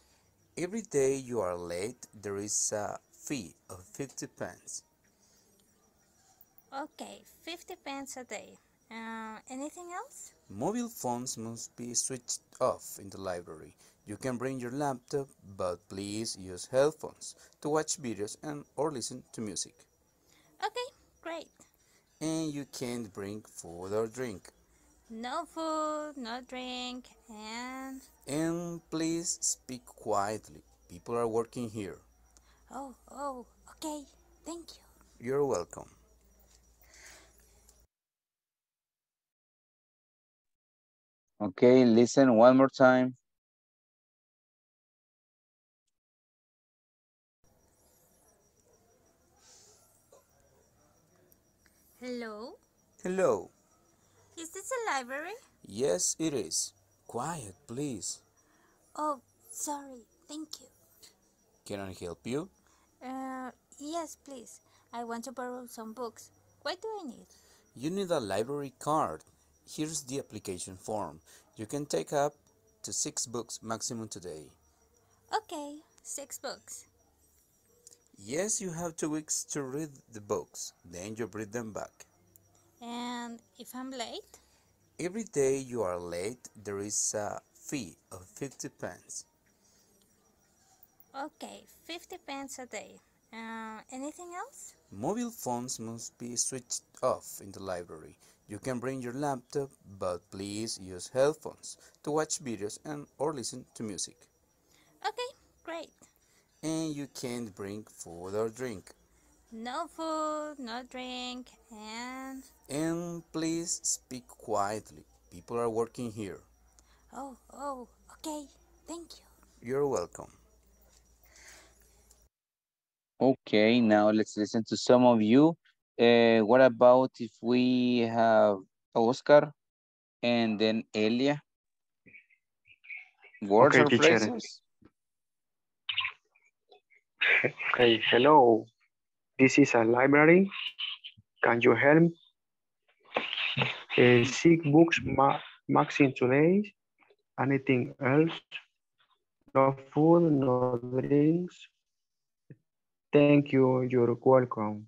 Every day you are late, there is a fee of fifty pence. Okay, fifty pence a day. Uh, anything else? Mobile phones must be switched off in the library. You can bring your laptop, but please use headphones to watch videos and or listen to music. Okay, great. And you can't bring food or drink. No food, no drink, and... And please speak quietly. People are working here. Oh, oh, okay. Thank you. You're welcome. Okay, listen one more time. Hello? Hello. Is this a library? Yes, it is. Quiet, please. Oh, sorry. Thank you. Can I help you? Uh, yes, please. I want to borrow some books. What do I need? You need a library card. Here's the application form. You can take up to six books maximum today. Okay, six books. Yes, you have two weeks to read the books. Then you bring them back. And if I'm late? Every day you are late, there is a fee of fifty pence. Okay, fifty pence a day. Uh, anything else? Mobile phones must be switched off in the library. You can bring your laptop, but please use headphones to watch videos and or listen to music. Okay, great. And you can't bring food or drink. No food, no drink, and... And please speak quietly. People are working here. Oh, oh, okay. Thank you. You're welcome. Okay, now let's listen to some of you. Uh, what about if we have Oscar and then Elia? Words okay, or phrases? Okay, hello. This is a library. Can you help? Uh, six books ma maximum today. Anything else? No food, no drinks. Thank you. You're welcome.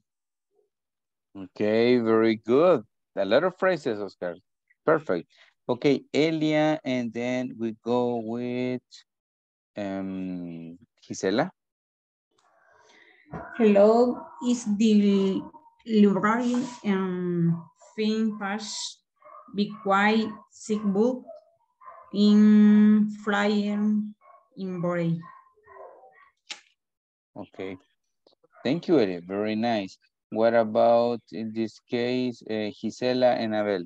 Okay, very good. A lot of phrases, Oscar. Perfect. Okay, Elia, and then we go with um, Gisela. Hello, is the library um thing pass be quite sick book in flying in body? Okay, thank you, Eddie. Very nice. What about in this case, uh, Gisela and Abel?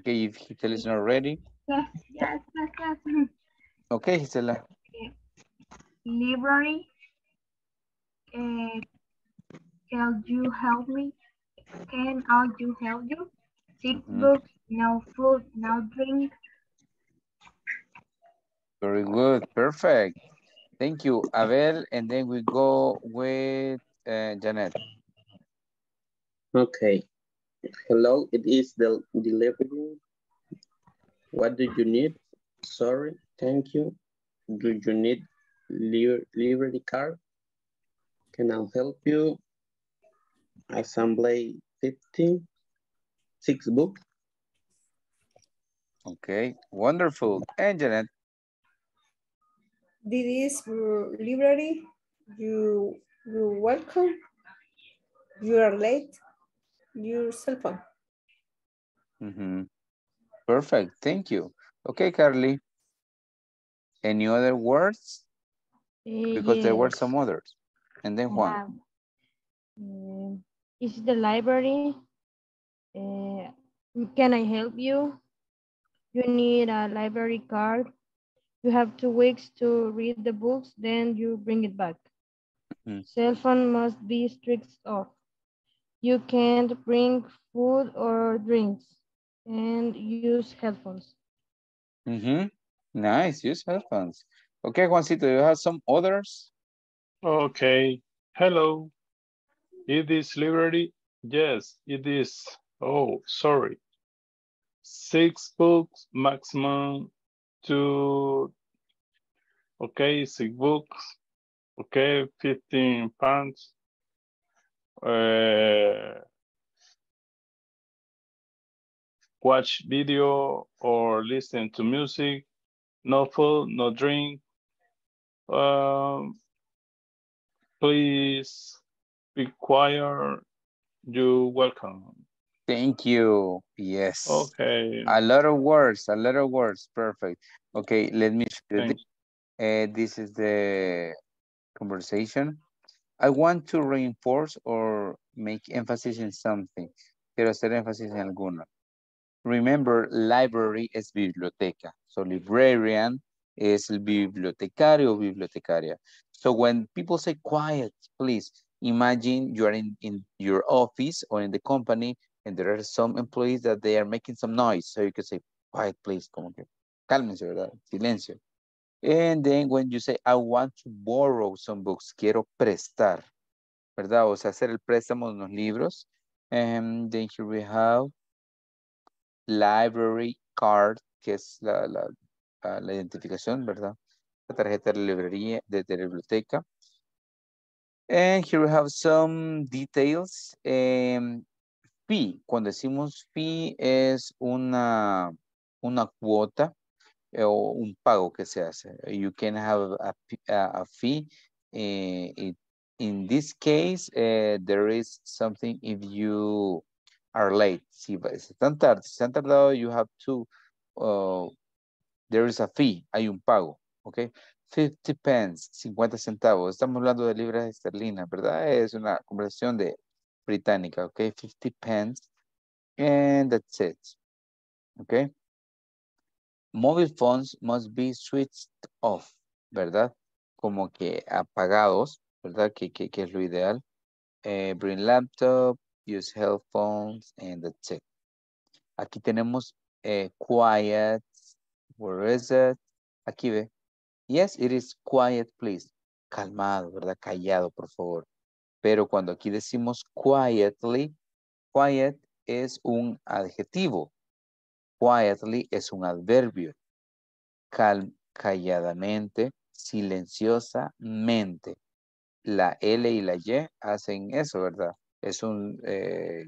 Okay, if Gisela is not ready. Yes, yes, yes, yes. Okay, Gisela. Okay. Library. Uh, can you help me? Can I you help you? Six mm-hmm. books, no food, no drink. Very good, perfect. Thank you, Abel. And then we go with uh, Janet. Okay. Hello, it is the delivery. What do you need? Sorry. Thank you. Do you need library card? Can I help you? Assembly fifty, six book. Okay, wonderful. And Janet? This is library. You, you're welcome. You are late. Your cell phone. Mm-hmm. Perfect. Thank you. Okay, Carly. Any other words? Because yes. there were some others. And then Juan. Um, is the library? Uh, can I help you? You need a library card. You have two weeks to read the books, then you bring it back. Mm-hmm. Cell phone must be switched off. You can't bring food or drinks and use headphones. Mm-hmm. Nice, use headphones. Okay, Juancito, you have some others? Okay, hello. It is library? Yes, it is. Oh, sorry. Six books, maximum two. Okay, six books. Okay, fifteen pounds. Uh, watch video or listen to music. No food, no drink. Um, please be quiet. You're welcome. Thank you. Yes. Okay. A lot of words. A lot of words. Perfect. Okay. Let me show you. Uh, this is the conversation. I want to reinforce or make emphasis in something. Quiero hacer énfasis en alguno. Remember, library es biblioteca. So librarian is bibliotecario, bibliotecaria. So when people say quiet, please imagine you are in, in your office or in the company and there are some employees that they are making some noise. So you can say quiet, please. Como que, cálmense, ¿verdad? Silencio. And then when you say, I want to borrow some books, quiero prestar, ¿verdad? O sea, hacer el préstamo de los libros. And then here we have library card, que es la, la, la identificación, ¿verdad? La tarjeta de la librería, de, de la biblioteca. And here we have some details. Um, fee, cuando decimos fee es una, una cuota, o un pago que se hace. You can have a, a, a fee. Uh, it, in this case, uh, there is something if you are late. Si están tarde, si están tardado, you have to, uh, there is a fee, hay un pago, okay? fifty pence, cincuenta centavos. Estamos hablando de libras esterlinas, ¿verdad? Es una conversación de británica, ¿ok? fifty pence. And that's it, ¿ok? Mobile phones must be switched off, ¿verdad? Como que apagados, ¿verdad? Que, que, que es lo ideal. Eh, bring laptop, use headphones, and that's it. Aquí tenemos eh, quiet, where is it? Aquí ve. Yes, it is quiet, please. Calmado, ¿verdad? Callado, por favor. Pero cuando aquí decimos quietly, quiet es un adjetivo. Quietly es un adverbio. Cal calladamente, silenciosamente. La L y la Y hacen eso, ¿verdad? Es un, eh,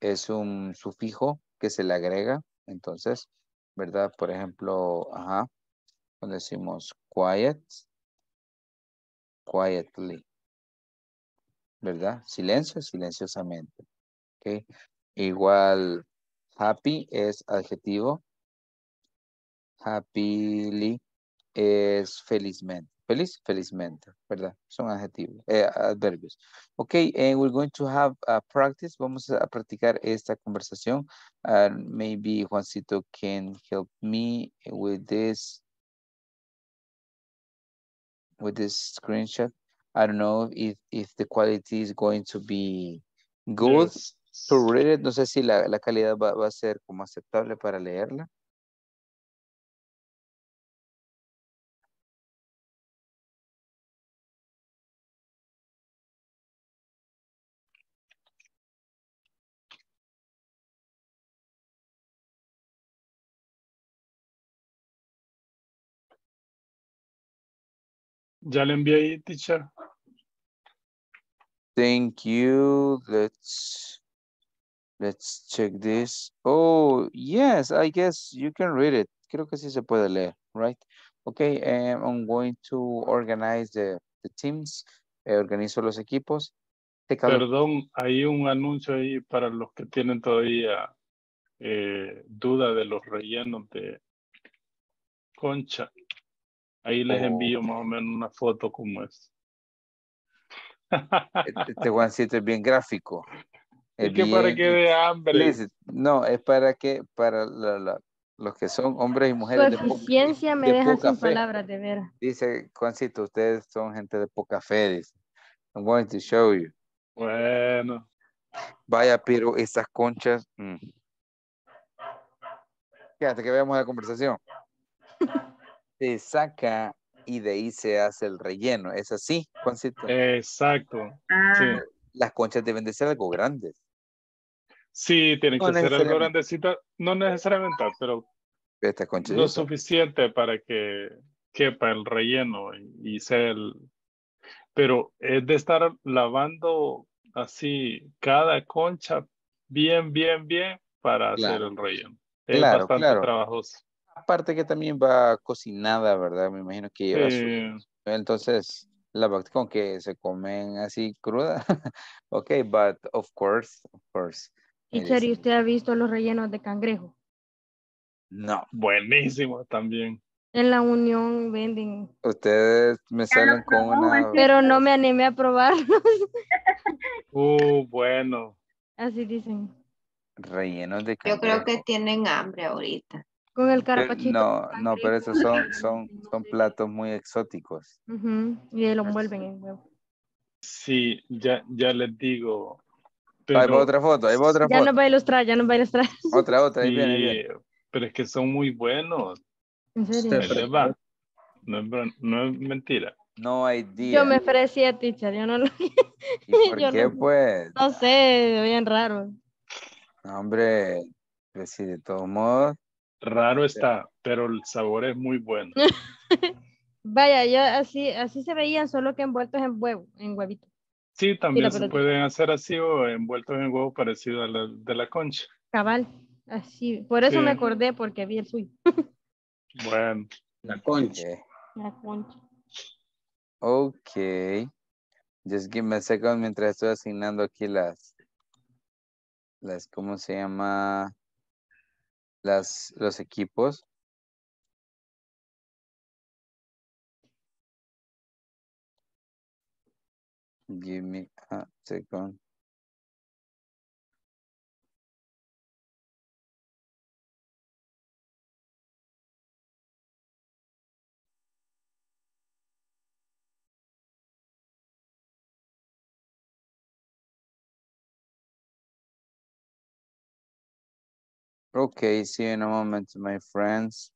es un sufijo que se le agrega. Entonces, ¿verdad? Por ejemplo, ajá, cuando decimos quiet, quietly, ¿verdad? Silencio, silenciosamente. ¿Okay? Igual, happy es adjetivo. Happily es felizmente. Feliz, felizmente, ¿verdad? Son adjetivos, eh, adverbios. Ok, and we're going to have a practice. Vamos a practicar esta conversación. Uh, maybe Juancito can help me with this, with this screenshot. I don't know if, if the quality is going to be good yes. to read it. No sé si la, la calidad va, va a ser como aceptable para leerla. Ya le envié ahí, teacher. Thank you. Let's let's check this. Oh, yes, I guess you can read it. Creo que sí se puede leer, right? Okay, um, I'm going to organize the, the teams. Eh, organizo los equipos. Perdón, hay un anuncio ahí para los que tienen todavía eh, duda de los rellenos de concha. Ahí les envío más o menos una foto como es. Este Juancito es bien gráfico. Es, es que bien, para que dé hambre. No, es para que, para la, la, los que son hombres y mujeres. Su eficiencia me deja sin palabras, de veras. Dice Juancito, ustedes son gente de poca fe, dice. I'm going to show you. Bueno. Vaya, pero esas conchas. Mm. Fíjate que veamos la conversación. Se saca y de ahí se hace el relleno. ¿Es así, Juancito? Exacto. Ah. Sí. Las conchas deben de ser algo grandes. Sí, tienen no que ser algo grandecita. No necesariamente, pero esta concha lo suficiente para que quepa el relleno y, y sea el... Pero es de estar lavando así cada concha bien, bien, bien para claro. hacer el relleno. Es claro, bastante claro. trabajoso. Aparte que también va cocinada, ¿verdad? Me imagino que lleva eh, su... Entonces, la bacteria con que se comen así cruda. Ok, but of course, of course. ¿Y Cheri, usted ha visto los rellenos de cangrejo? No, buenísimo también. En la Unión venden. Ustedes me salen con una... Pero no me animé a probarlos. Uh, bueno. Así dicen. Rellenos de cangrejo. Yo creo que tienen hambre ahorita. Con el carapachito. No, no, pero esos son, son, son platos muy exóticos. Uh-huh. Y lo envuelven en huevo. Sí, ya, ya les digo. Pero... Ahí va otra foto, ahí va otra foto. Ya nos va a ilustrar, ya nos va a ilustrar. Otra, otra, ahí sí, viene, ahí viene. Pero es que son muy buenos. ¿En serio? No es, no es mentira. No hay día. Yo me ofrecí a teacher, yo no lo... ¿Y por yo qué no, pues? No sé, bien raro. Hombre, pues sí, de todos modos. Raro está, pero el sabor es muy bueno. Vaya, yo así, así se veían, solo que envueltos en huevo, en huevito. Sí, también se pueden hacer así o envueltos en huevo parecido a la de la concha. Cabal, así. Por eso sí. me acordé, porque vi el suyo. Bueno. La concha. La concha. Ok. Just give me a second mientras estoy asignando aquí las, las, ¿cómo se llama? Las, los equipos. Give me a second. Okay, see you in a moment, my friends.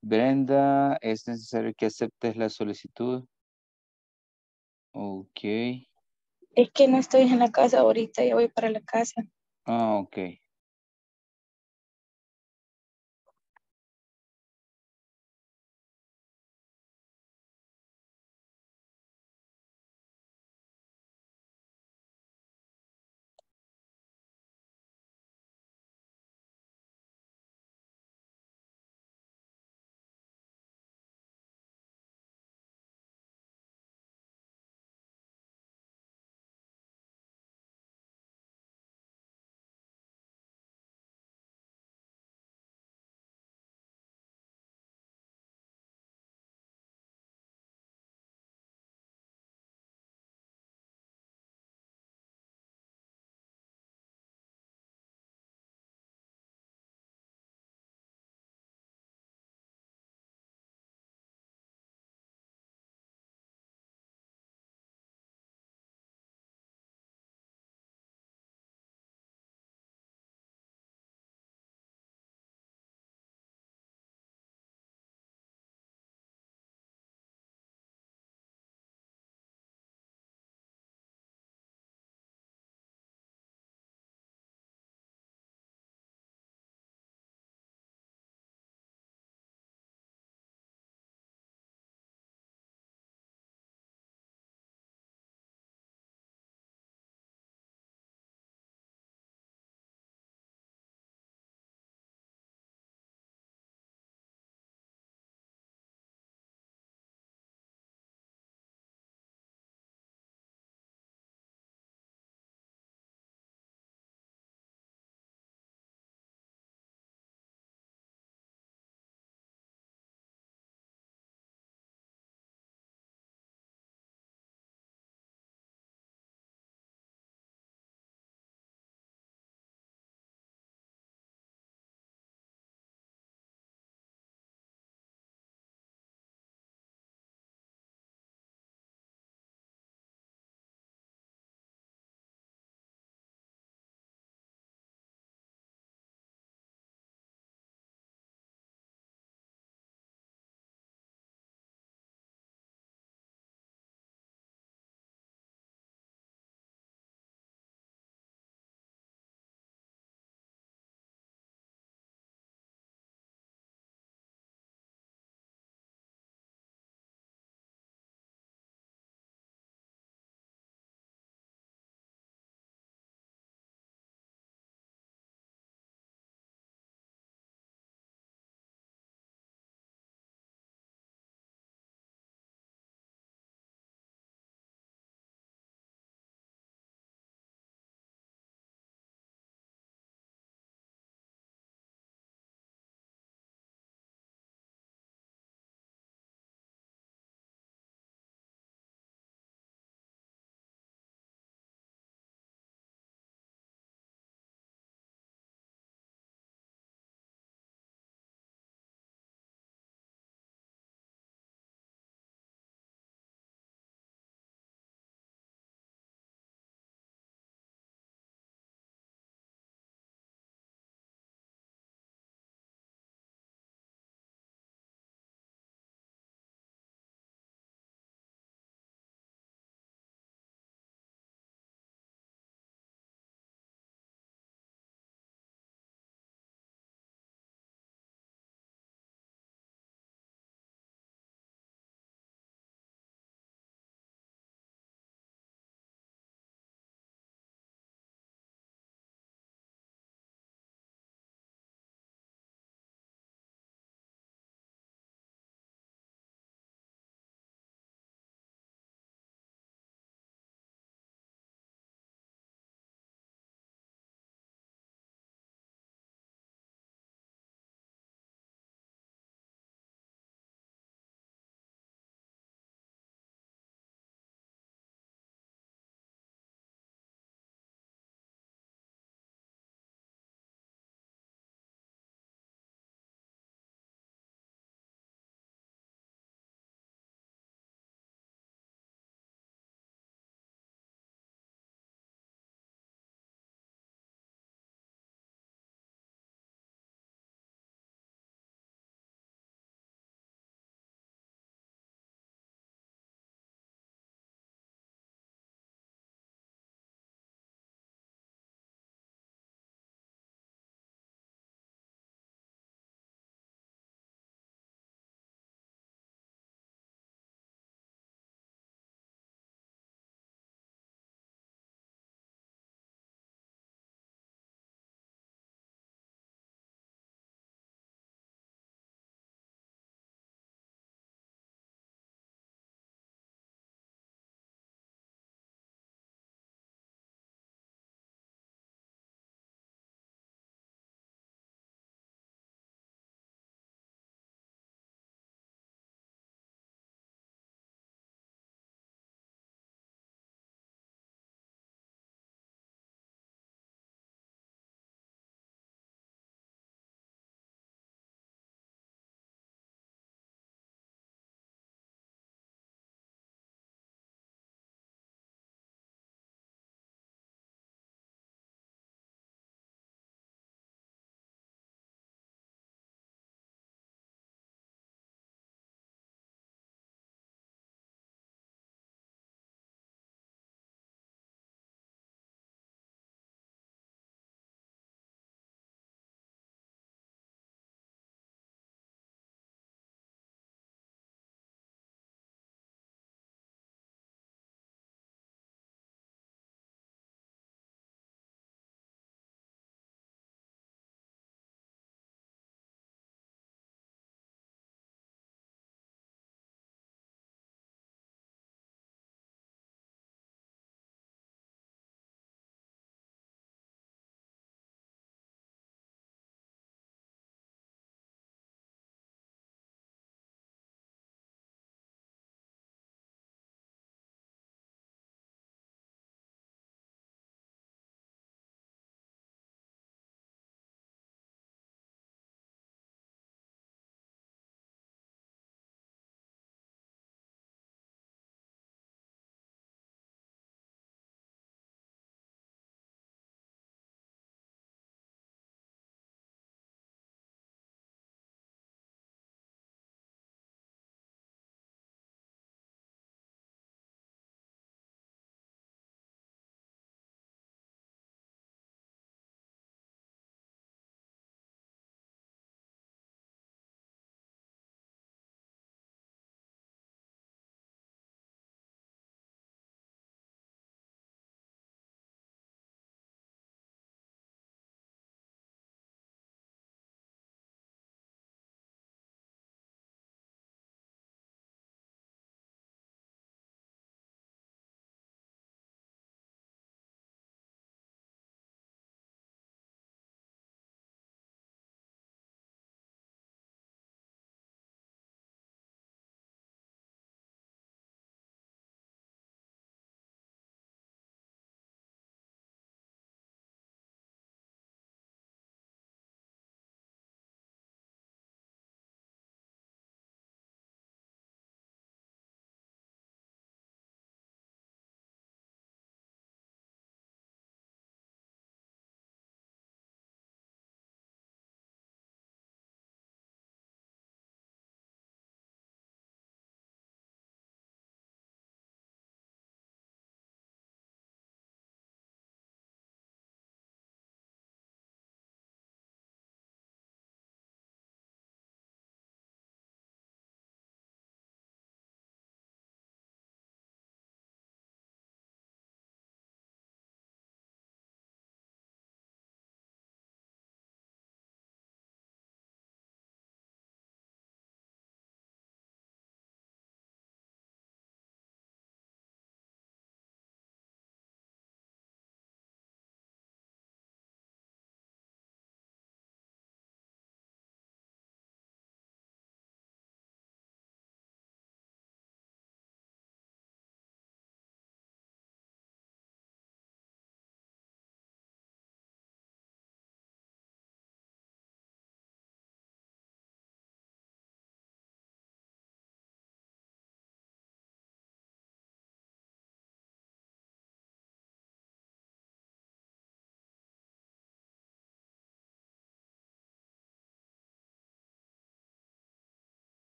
Brenda, ¿es necesario que aceptes la solicitud? Ok. Es que no estoy en la casa ahorita, ya voy para la casa. Ah, ok.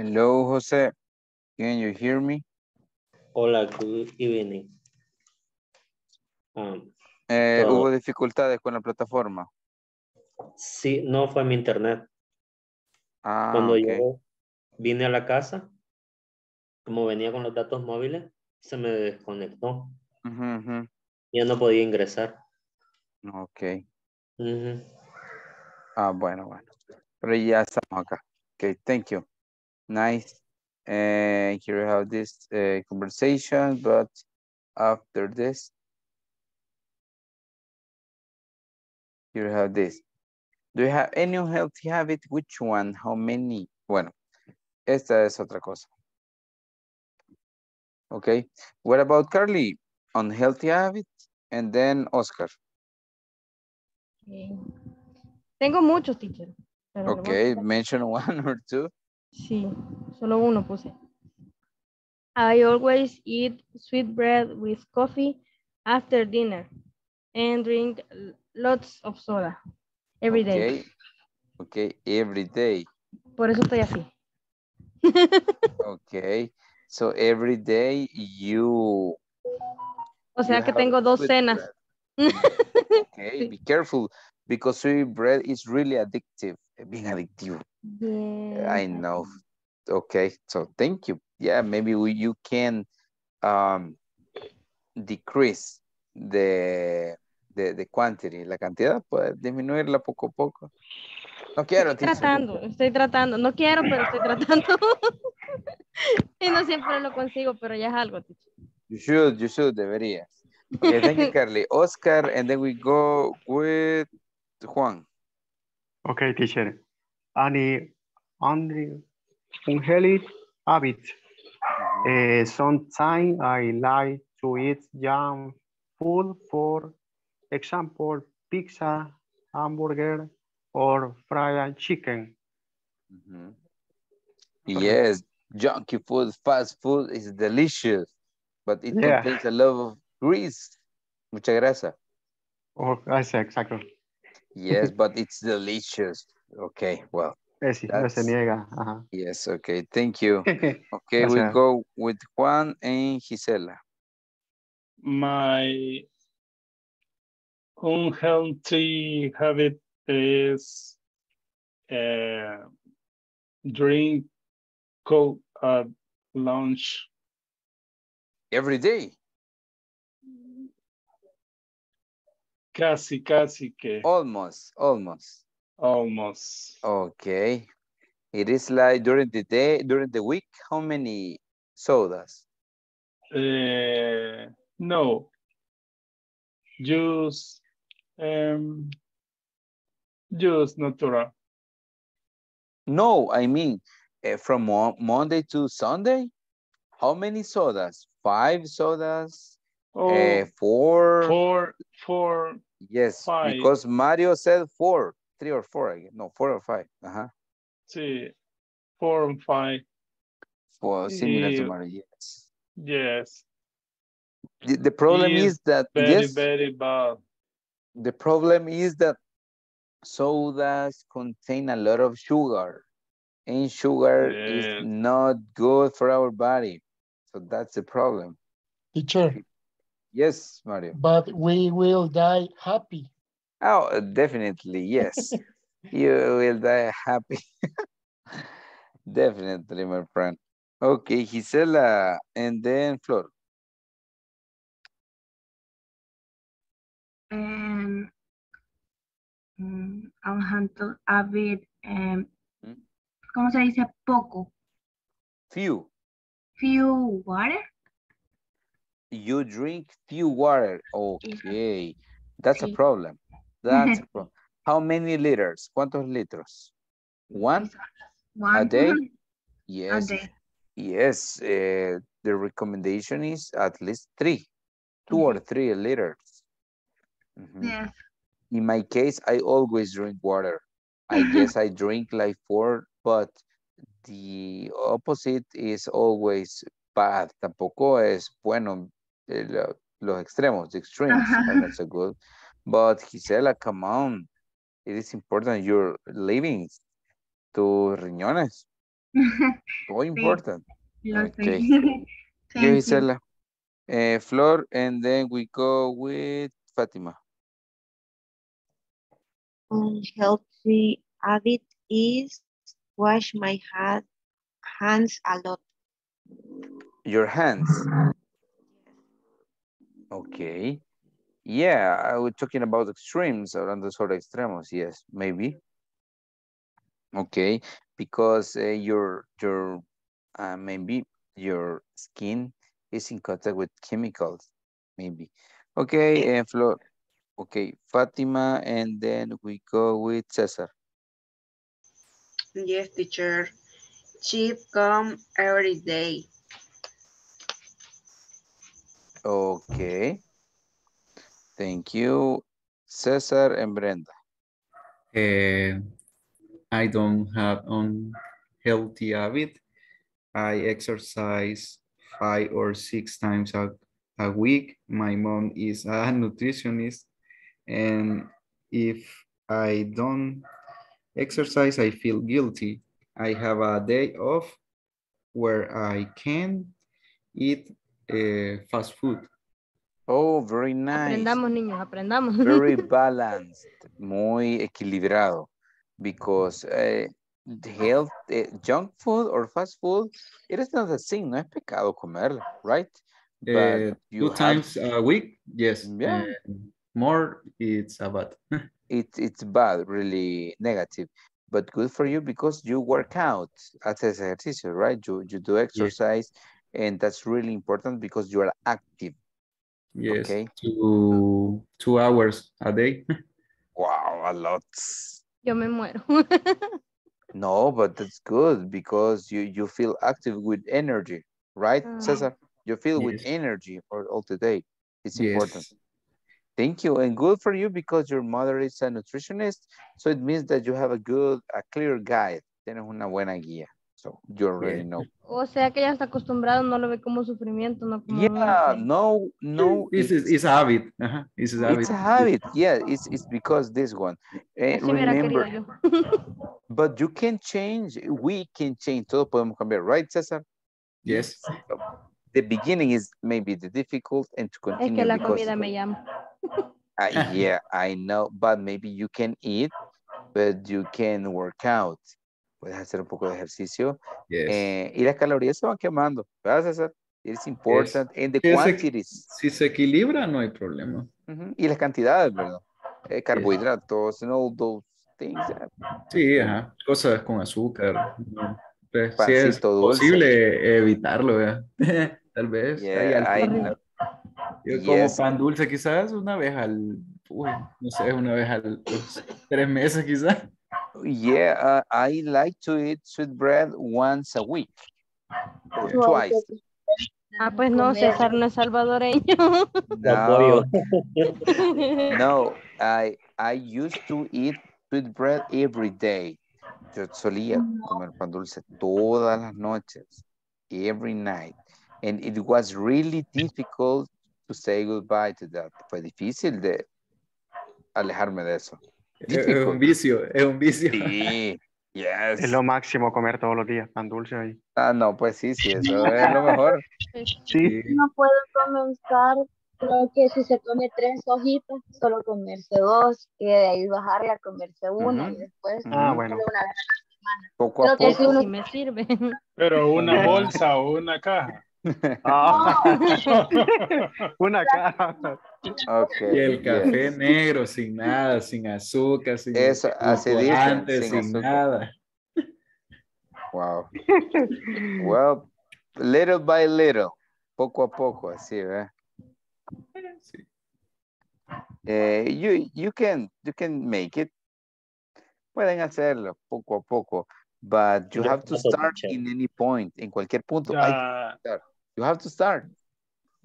Hello, Jose. Can you hear me? Hola, good evening. Um, eh, so, ¿Hubo dificultades con la plataforma? Sí, no fue mi internet. Ah, Cuando okay. yo vine a la casa, como venía con los datos móviles, se me desconectó. Uh -huh, uh -huh. Ya no podía ingresar. Ok. Uh -huh. Ah, bueno, bueno. Pero ya estamos acá. Ok, thank you. Nice. And here we have this uh, conversation, but after this, here we have this. Do you have any healthy habit? Which one? How many? Bueno, esta es otra cosa. Okay. What about Carly? Unhealthy habit, and then Oscar. Okay. Tengo muchos, teacher. Okay, mention one or two. Sí, solo uno puse. I always eat sweet bread with coffee after dinner and drink lots of soda every okay. day. Okay, every day. Por eso estoy así. Okay, so every day you... O sea you que tengo dos cenas. Okay, sí. Be careful because sweet bread is really addictive. Being addictive. Yeah. I know. Okay, so thank you. Yeah, maybe we, you can um, decrease the, the, the quantity. La cantidad puede disminuirla poco a poco. No quiero. Estoy tratando, estoy tratando. No quiero, pero estoy tratando. Y no siempre lo consigo, pero ya es algo. You should, you should, deberías. Okay, thank you, Carly. Oscar, and then we go with Juan. Okay, teacher. Any unhealthy habit. Uh, sometimes I like to eat junk food, for example, pizza, hamburger, or fried chicken. Mm-hmm. Yes, junky food, fast food is delicious, but it yeah. contains a lot of grease. Mucha grasa. Oh, that's exactly. Yes, but it's delicious. Okay, well. Yes, uh-huh. yes okay, thank you. Okay, we we'll go with Juan and Gisela. My unhealthy habit is uh, drink Coke at lunch. Every day? Casi, casi que. Almost, almost. Almost. Okay. It is like during the day, during the week, how many sodas? Uh, no. Juice, um, juice natural. No, I mean, uh, from mo Monday to Sunday, how many sodas? Five sodas? Oh, uh, four? Four, four. Yes, five. Because Mario said four, three or four, I guess. No, four or five. Uh huh. See, four and five. Well, similar to Mario, yes. Yes. The, the problem is, is that very, yes, very bad. The problem is that sodas contain a lot of sugar, and sugar yes. is not good for our body. So that's the problem. Teacher. Yes, Mario. But we will die happy. Oh, definitely, yes. You will die happy. Definitely, my friend. Okay, Gisela, and then Flor. Um, um, a bit, um, hmm? ¿Cómo se dice poco? Few. Few water? You drink few water. Okay. That's a problem. That's a problem. How many liters? ¿Cuántos litros? One? One a day? Yes. A day. Yes. Uh, the recommendation is at least three. Two mm-hmm. or three liters. Mm-hmm. Yes. In my case, I always drink water. I guess I drink like four, but the opposite is always bad. Tampoco es bueno. Los extremos, the extremes, are not so good. But Gisela, come on. It is important you're leaving to riñones. Muy important. Okay. You, Gisela. Uh, Flor, and then we go with Fatima. Um, healthy habit is wash my hand, hands a lot. Your hands? Okay. Yeah, I was talking about extremes, hablando sobre extremos, yes, maybe. Okay, because uh, your, your uh, maybe your skin is in contact with chemicals, maybe. Okay, and uh, Flor. Okay, Fatima, and then we go with Cesar. Yes, teacher. Cheap come every day. Okay. Thank you, Cesar and Brenda. Uh, I don't have unhealthy habit. I exercise five or six times a, a week. My mom is a nutritionist, and if I don't exercise, I feel guilty. I have a day off where I can eat uh, fast food. Oh, very nice. Aprendamos, niños, aprendamos. Very balanced, muy equilibrado, because uh, the health, uh, junk food or fast food, it is not a sin, no es pecado comerla, right? But uh, you two have... times a week, yes. Yeah. Uh, more, it's a bad. it, it's bad, really negative. But good for you because you work out as exercise, right? You, you do exercise, yes. And that's really important because you are active. Yes, okay. two, two hours a day. Wow, a lot. Yo me muero. No, but that's good because you, you feel active with energy, right, uh, Cesar? You feel yes. with energy for all the day. It's yes. important. Thank you, and good for you because your mother is a nutritionist, so it means that you have a good, a clear guide. Tienes una buena guía, so you already know. O sea que ya está acostumbrado, no lo ve como sufrimiento, no como... Yeah, no, no. It's, it's, it's a habit. Uh-huh. It's a habit. It's a habit, yeah, it's, it's because this one. Uh, remember, but you can change, we can change, todos podemos cambiar, right, Cesar? Yes. So, the beginning is maybe the difficult and to continue. Es que la comida me llama. Uh, yeah, I know, but maybe you can eat, but you can work out. Puedes hacer un poco de ejercicio. Yes. Eh, y las calorías se van quemando. ¿Vas a hacer? It's important. Yes. And the si quantities. Se, si se equilibra, no hay problema. Uh-huh. Y las cantidades, ¿verdad? Eh, carbohidratos, yes. And all those things. Sí, ajá. Cosas con azúcar. No. Pues, si es posible dulce. Evitarlo, ¿verdad? Tal vez. Yeah, yo como yes. pan dulce quizás una vez al, uy, no sé, una vez al pues, tres meses quizás. Yeah, uh, I like to eat sweet bread once a week, or yeah. twice. Ah, pues no, César no es salvadoreño. No, no I, I used to eat sweet bread every day. Yo solía comer pan dulce todas las noches, every night. And it was really difficult to say goodbye to that. Fue difícil de alejarme de eso. Es, es un vicio, es un vicio. Sí, yes. Es lo máximo comer todos los días pan dulce ahí. Ah, no, pues sí, sí, eso es lo mejor. Sí. No puedo comenzar, creo que si se come tres hojitas, solo comerse dos, y de ahí bajarle a comerse una, uh-huh. y después ah, bueno. una vez a la semana. Poco a creo poco. Que uno... sí me sirve. Pero una bolsa o una caja. Oh. Una caja. Okay. Y el café yes. negro sin nada, sin azúcar, sin eso, así dicen, sin, sin azúcar. Nada. Wow. Well, little by little, poco a poco, así, ¿verdad? Sí. Eh, you you can you can make it. Pueden hacerlo poco a poco. But you have to start in any point, en cualquier punto. The, you have to start.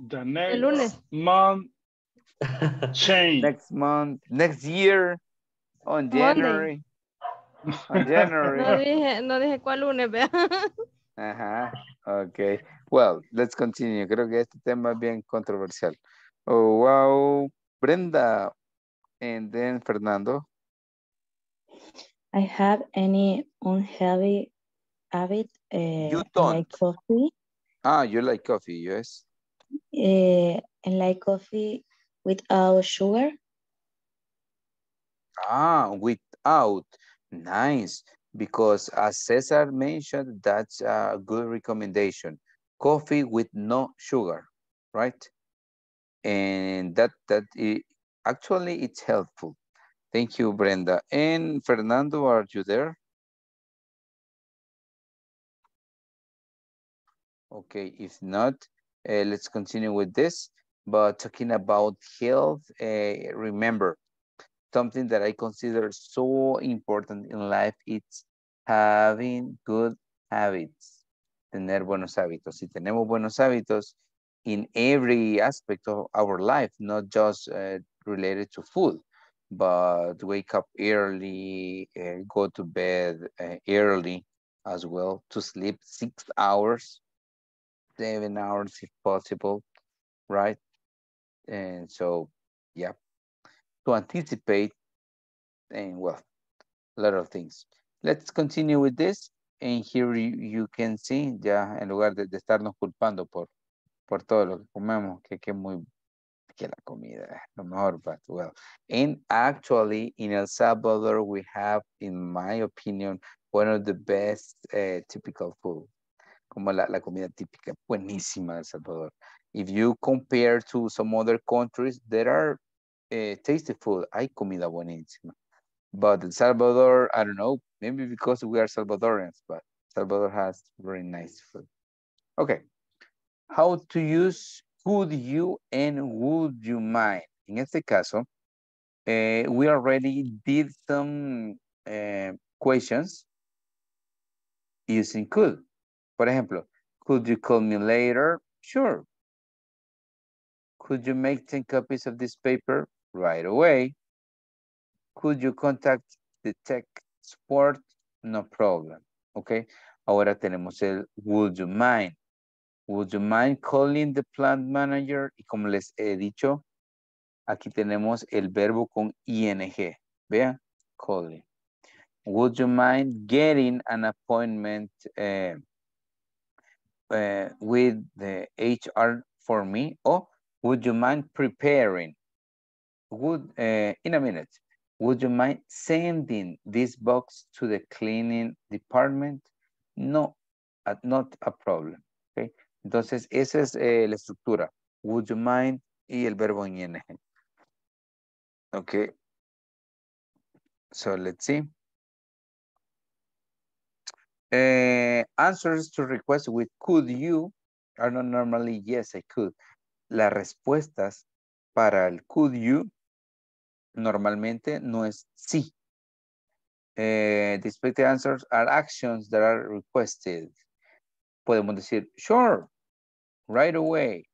The next month, change. Next month, next year, on January. On January. No dije, no dije cuál lunes, ¿verdad? Ajá, okay. Well, let's continue. Creo que este tema es bien controversial. Oh, wow. Brenda. And then Fernando. I have any unhealthy habit. Uh, you don't. Like coffee. Ah, you like coffee, yes. Uh, and like coffee without sugar. Ah, without. Nice. Because as Cesar mentioned, that's a good recommendation. Coffee with no sugar, right? And that, that it, actually it's helpful. Thank you, Brenda. And Fernando, are you there? Okay, if not, uh, let's continue with this. But talking about health, uh, remember, something that I consider so important in life, it's having good habits, tener buenos hábitos. Si tenemos buenos hábitos in every aspect of our life, not just uh, related to food, but wake up early, uh, go to bed uh, early as well, to sleep six hours, seven hours if possible, right? And so, yeah. To anticipate and well, a lot of things. Let's continue with this. And here you, you can see, ya en lugar de, de estarnos culpando por, por todo lo que comemos, que, que muy, que la comida es lo mejor, but well. And actually in El Salvador, we have, in my opinion, one of the best uh, typical food. Como la, la comida típica, buenísima El Salvador. If you compare to some other countries, there are Uh, tasty food, hay comida buenísima. But El Salvador, I don't know, maybe because we are Salvadorians, but Salvador has very nice food. Okay, how to use could you and would you mind? En este caso, uh, we already did some uh, questions using could. Por ejemplo, could you call me later? Sure. Could you make ten copies of this paper? Right away. Could you contact the tech support? No problem. Okay. Ahora tenemos el would you mind. Would you mind calling the plant manager? Y como les he dicho, aquí tenemos el verbo con ing. Vean, calling. Would you mind getting an appointment uh, uh, with the H R for me? Oh, would you mind preparing? Would, uh, in a minute, would you mind sending this box to the cleaning department? No, uh, not a problem. Okay. Entonces, esa es eh, la estructura. Would you mind y el verbo ing. Okay. So let's see. Uh, answers to requests with could you are not normally yes, I could. Las respuestas para el could you normalmente no es sí. Eh, the expected answers are actions that are requested. Podemos decir, sure, right away,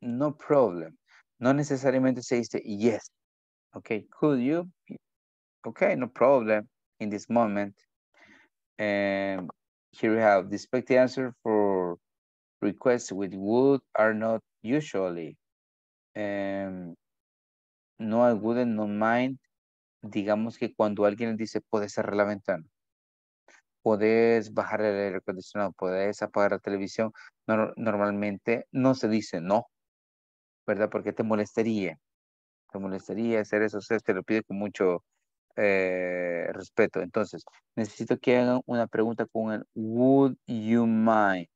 no problem. No necesariamente se dice yes. Okay, could you? Okay, no problem in this moment. Um, here we have the expected answer for requests with would are not usually. Um, no, I wouldn't, no mind. Digamos que cuando alguien dice, puedes cerrar la ventana, puedes bajar el aire acondicionado, puedes apagar la televisión, no, normalmente no se dice no, ¿verdad? Porque te molestaría. Te molestaría hacer eso, o sea, te lo pide con mucho eh, respeto. Entonces, necesito que hagan una pregunta con el would you mind.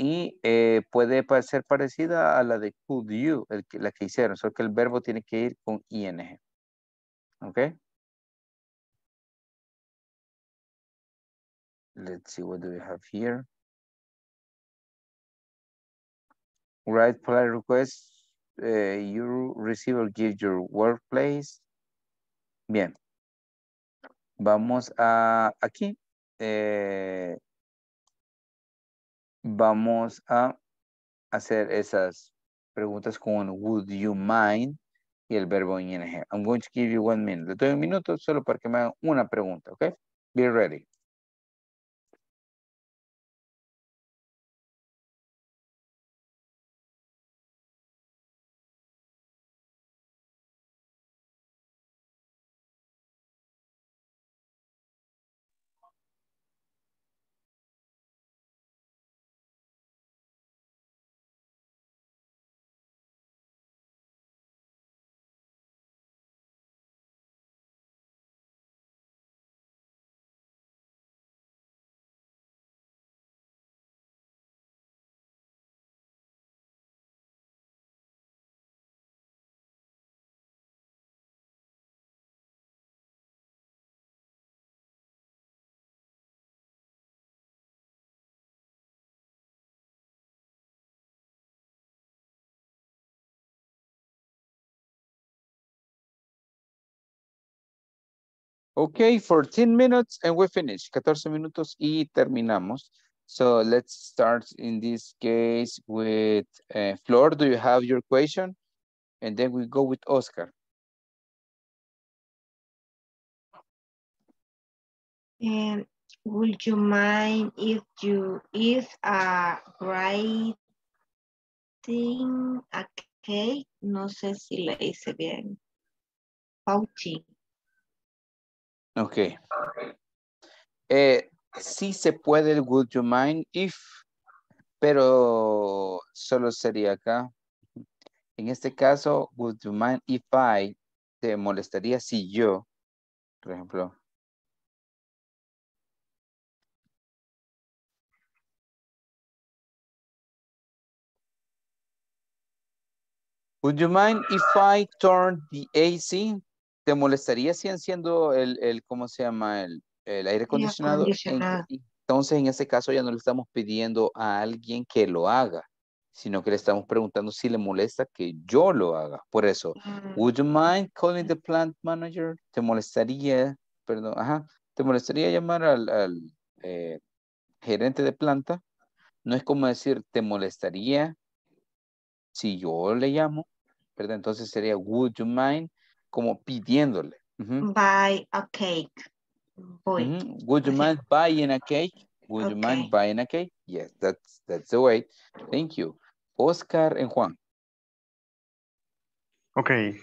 Y eh, puede ser parecida a la de could you, el, la que hicieron, solo que el verbo tiene que ir con ing. Ok. Let's see what do we have here. Write polite requests uh, you receive or give your workplace. Bien. Vamos a aquí. Eh, Vamos a hacer esas preguntas con would you mind y el verbo ing. I'm going to give you one minute. Le doy un minuto solo para que me hagan una pregunta, ¿ok? Be ready. Okay, fourteen minutes and we finish. catorce minutos y terminamos. So let's start in this case with uh, Flor. Do you have your question? And then we go with Oscar. Um, would you mind if you if a writing a cake? No sé si la hice bien. Pouching. Okay. Eh, sí se puede el would you mind if, pero solo sería acá. En este caso, would you mind if I, te molestaría si yo, por ejemplo. Would you mind if I turn the A C? ¿Te molestaría si enciendo el, el ¿cómo se llama? El, el aire acondicionado. Entonces, en ese caso ya no le estamos pidiendo a alguien que lo haga, sino que le estamos preguntando si le molesta que yo lo haga. Por eso, mm. would you mind calling the plant manager? ¿Te molestaría, perdón, ajá, te molestaría llamar al, al eh, gerente de planta? No es como decir, ¿te molestaría si yo le llamo? ¿Verdad? Entonces sería, would you mind? Como pidiéndole. Uh-huh. Buy a cake. Boy. Uh-huh. Would you mind buying a cake? Would okay. you mind buying a cake? Yes, that's that's the way. Thank you. Oscar and Juan. Okay.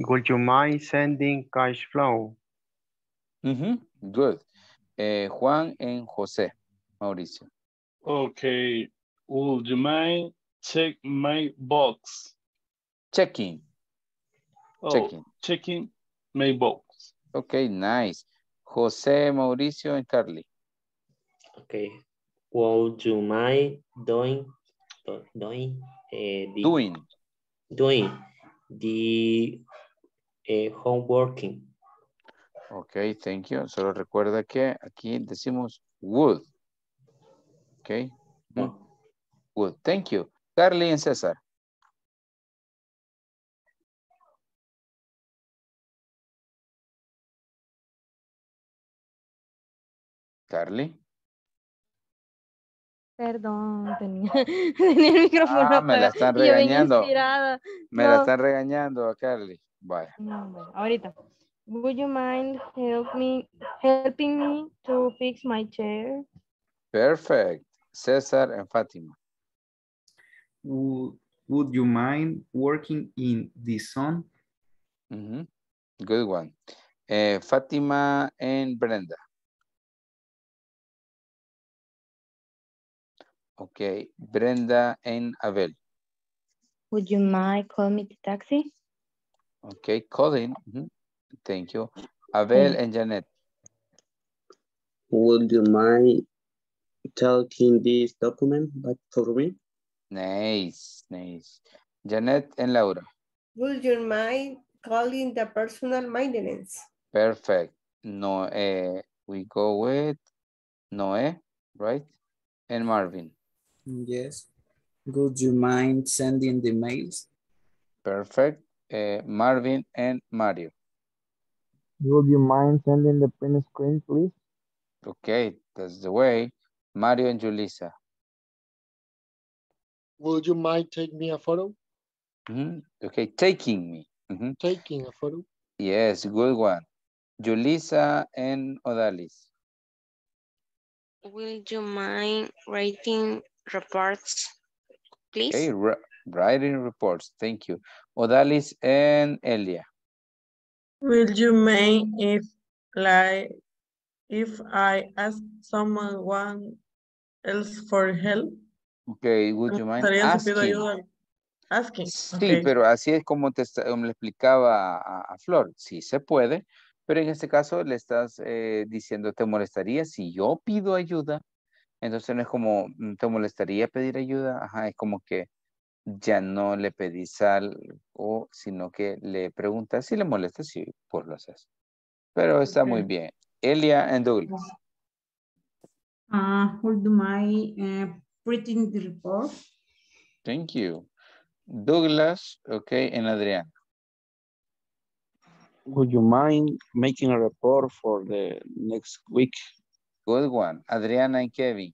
Would you mind sending cash flow? Mm-hmm. Good. Uh, Juan and Jose. Mauricio. Okay. Would you mind check my box? Checking. Oh, checking. Checking my box. Okay, nice. Jose, Mauricio, and Carly. Okay. Would you mind doing, doing, uh, the, doing, doing the uh, homeworking? Okay, thank you. Solo recuerda que aquí decimos would. Okay. Mm. Would. Thank you. Carly and Cesar. Carly. Perdón, tenía, tenía el micrófono. Ah, me la están regañando. Me no. la están regañando a Carly. Vaya. No, bueno, ahorita. Would you mind help me, helping me to fix my chair? Perfect. César and Fátima. Would, would you mind working in the sun? Mm-hmm. Good one. Eh, Fátima and Brenda. Okay, Brenda and Abel. Would you mind calling me the taxi? Okay, calling. Mm-hmm. Thank you. Abel and Janet. Would you mind taking this document back for me? Nice, nice. Janet and Laura. Would you mind calling the personal maintenance? Perfect. No, eh, we go with Noé, right? And Marvin. Yes. Would you mind sending the mails? Perfect. Uh, Marvin and Mario. Would you mind sending the print screen, please? Okay, that's the way. Mario and Julissa. Would you mind taking me a photo? Mm-hmm. Okay, taking me. Mm-hmm. Taking a photo? Yes, good one. Julissa and Odalis. Would you mind writing reports, please? Okay, writing reports. Thank you. Odalis and Elia. Would you mind if, like, if I ask someone else for help? Okay, would you mind asking? asking. Sí, okay. Pero así es como te le explicaba a, a Flor. Sí, se puede. Pero en este caso le estás eh, diciendo, ¿te molestaría si yo pido ayuda? Entonces no es como, ¿te molestaría pedir ayuda? Ajá, es como que ya no le pedís algo, sino que le preguntas si le molesta, si pues lo haces. Pero está okay. Muy bien. Elia and Douglas. Uh, would you mind uh, printing the report? Thank you. Douglas, okay, and Adrián. would you mind making a report for the next week? Good one, Adriana and Kevin.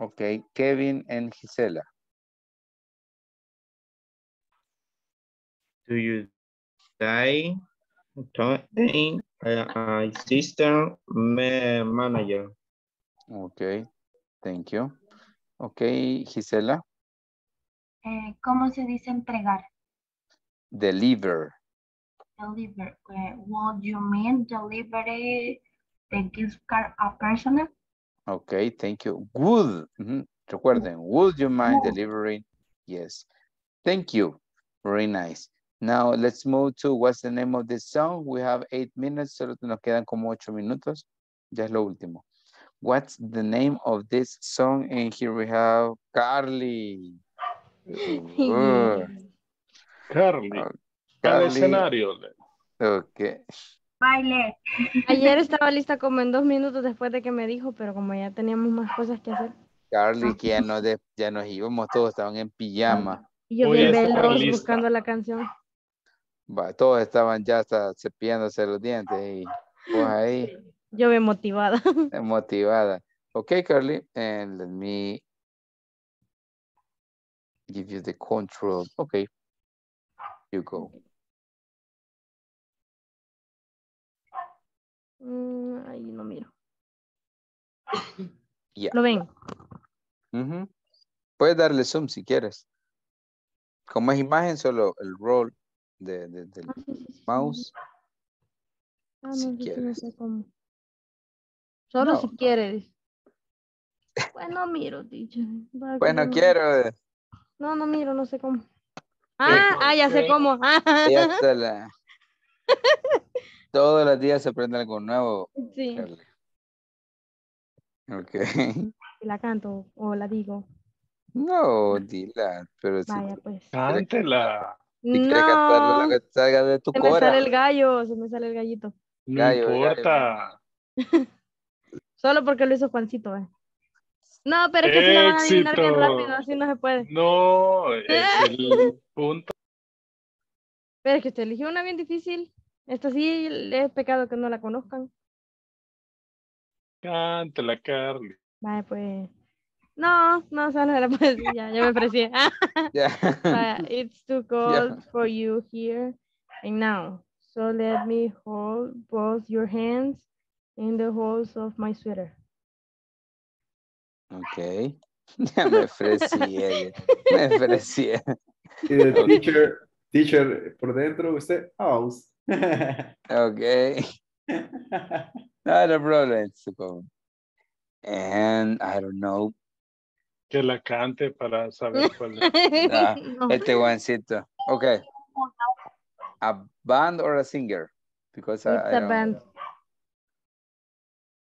Okay, Kevin and Gisela. Do you die? Talking uh, assistant manager. Okay, thank you. Okay, Gisela. Eh, ¿Cómo se dice entregar? Deliver. Deliver. Uh, what do you mean delivery the gift card a person? Okay, thank you. Would, mm-hmm. Recuerden, would you mind no. delivering? Yes. Thank you. Very nice. Now let's move to what's the name of the song. We have eight minutes. Solo nos quedan como ocho minutos. Ya es lo último. What's the name of this song? And here we have Carly. Uh, Carly. Uh, Carly. Al escenario. Okay. Baile. Ayer estaba lista como en dos minutos después de que me dijo, pero como ya teníamos más cosas que hacer. Carly, que ya, no de, ya nos íbamos todos, estaban en pijama. Y yo bien veloz buscando la canción. Va, todos estaban ya hasta cepillándose los dientes y pues ahí. Yo bien motivada. Motivada. Okay, Carly, and let me give you the control. Okay, you go. Mm, ahí no miro. Yeah. ¿Lo ven? Uh-huh. Puedes darle zoom si quieres. Como es imagen, solo el roll de, de, del ah, sí, sí, mouse. Ah, si no, quieres. Sí, no sé cómo. Solo no. si quieres. Bueno, miro, teacher. Bueno, no... quiero. No, no miro, no sé cómo. Ah, ah ya sé cómo. Ah. Ya está la... Todos los días se aprende algo nuevo. Sí. Ok. ¿La canto o la digo? No, dila. Pero Vaya, si pues. Cántela. Si no. quieres cantarla, lo que salga de tu corazón. Se me sale el gallo, se me sale el gallito. No gallo, importa. Gallo. Solo porque lo hizo Juancito, eh. No, pero es que si la van a adivinar bien rápido, así no se puede. No, es el punto. Pero es que usted eligió una bien difícil. Esta sí es pecado que no la conozcan. Cántela, Carly. Vale, pues. No, no, solo la puedo decir. Ya, ya me ofrecí. Yeah. uh, it's too cold yeah. for you here and now. So let me hold both your hands in the holes of my sweater. Okay. Ya me ofrecí. Me ofrecí. Teacher, teacher, por dentro usted house. Okay. Not a problem, supongo. And I don't know. Que la cante para saber cuál es. Ah, este guancito. Okay. A band or a singer? Because it's I, I a band. Know.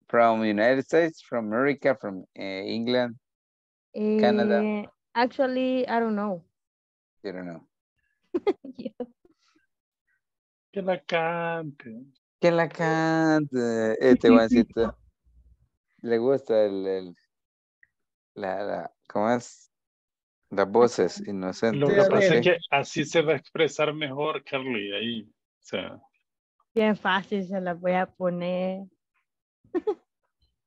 From the United States, from America, from uh, England, uh, Canada. Actually, I don't know. You don't know. Yeah. Que la cante. Que la cante. Este guancito. Le gusta el, el la, la, ¿cómo es? Las voces inocentes. Lo que pasa es que así se va a expresar mejor, Carly, ahí. O sea. Bien fácil se las voy a poner.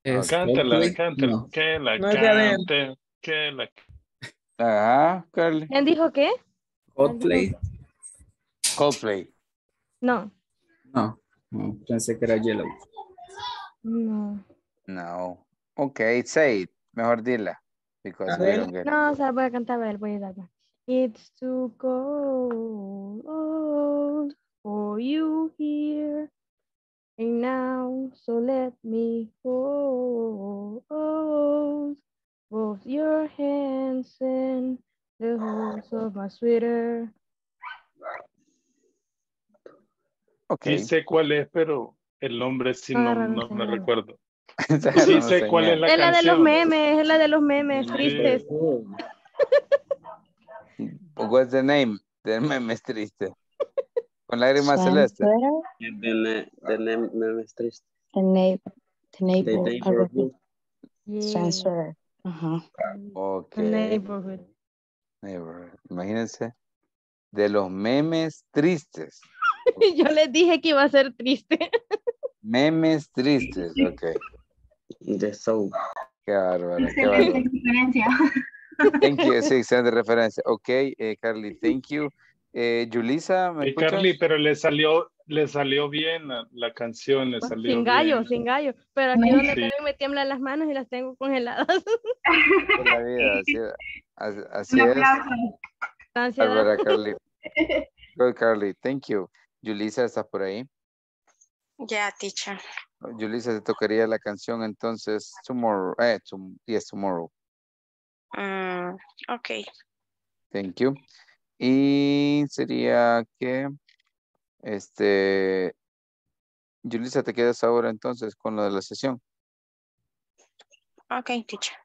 Es cántala, que... cántala. No. Que la no cante. Que la Ah, Carly. ¿Quién dijo qué? Coldplay. Coldplay. No. No. No, pensé que era Yellow. No. No. Okay, say it. Mejor dila. Because a we don't get no, o sea, voy a cantar, a ver, voy a dar. It's too cold for you here and now, so let me hold both your hands in the holes of my sweater. Okay. Sí sé cuál es, pero el nombre sí no, no me recuerdo. Sí, no sé cuál es la canción. Es la de los memes, es la de los memes tristes. What's the name? The memes triste. Con lágrimas celestes. The, the name memes triste. The name, the neighbor. The neighborhood. Transfer. Uh-huh. Okay. The neighborhood. Neighborhood. Imagínense. de los memes tristes. Yo les dije que iba a ser triste. Memes tristes, ok. De soul. Qué bárbaro. Excelente referencia. Thank you, sí, excelente referencia. Ok, eh, Carly, thank you. Eh, Yulisa, ¿me escuchas? Carly, pero le salió, le salió bien la, la canción, le salió sin gallo, bien. Sin gallo, pero aquí sí. Donde Carly me tiemblan las manos y las tengo congeladas. Por la vida, así, así, así es. Gracias. Bárbara, Carly. Good, Carly, thank you. Yulisa, ¿estás por ahí? Ya, yeah, teacher. Yulisa, te tocaría la canción entonces, Tomorrow, eh, to, yes, Tomorrow. Mm, ok. Thank you. Y sería que, este, Yulisa, te quedas ahora entonces con lo de la sesión. Ok, teacher.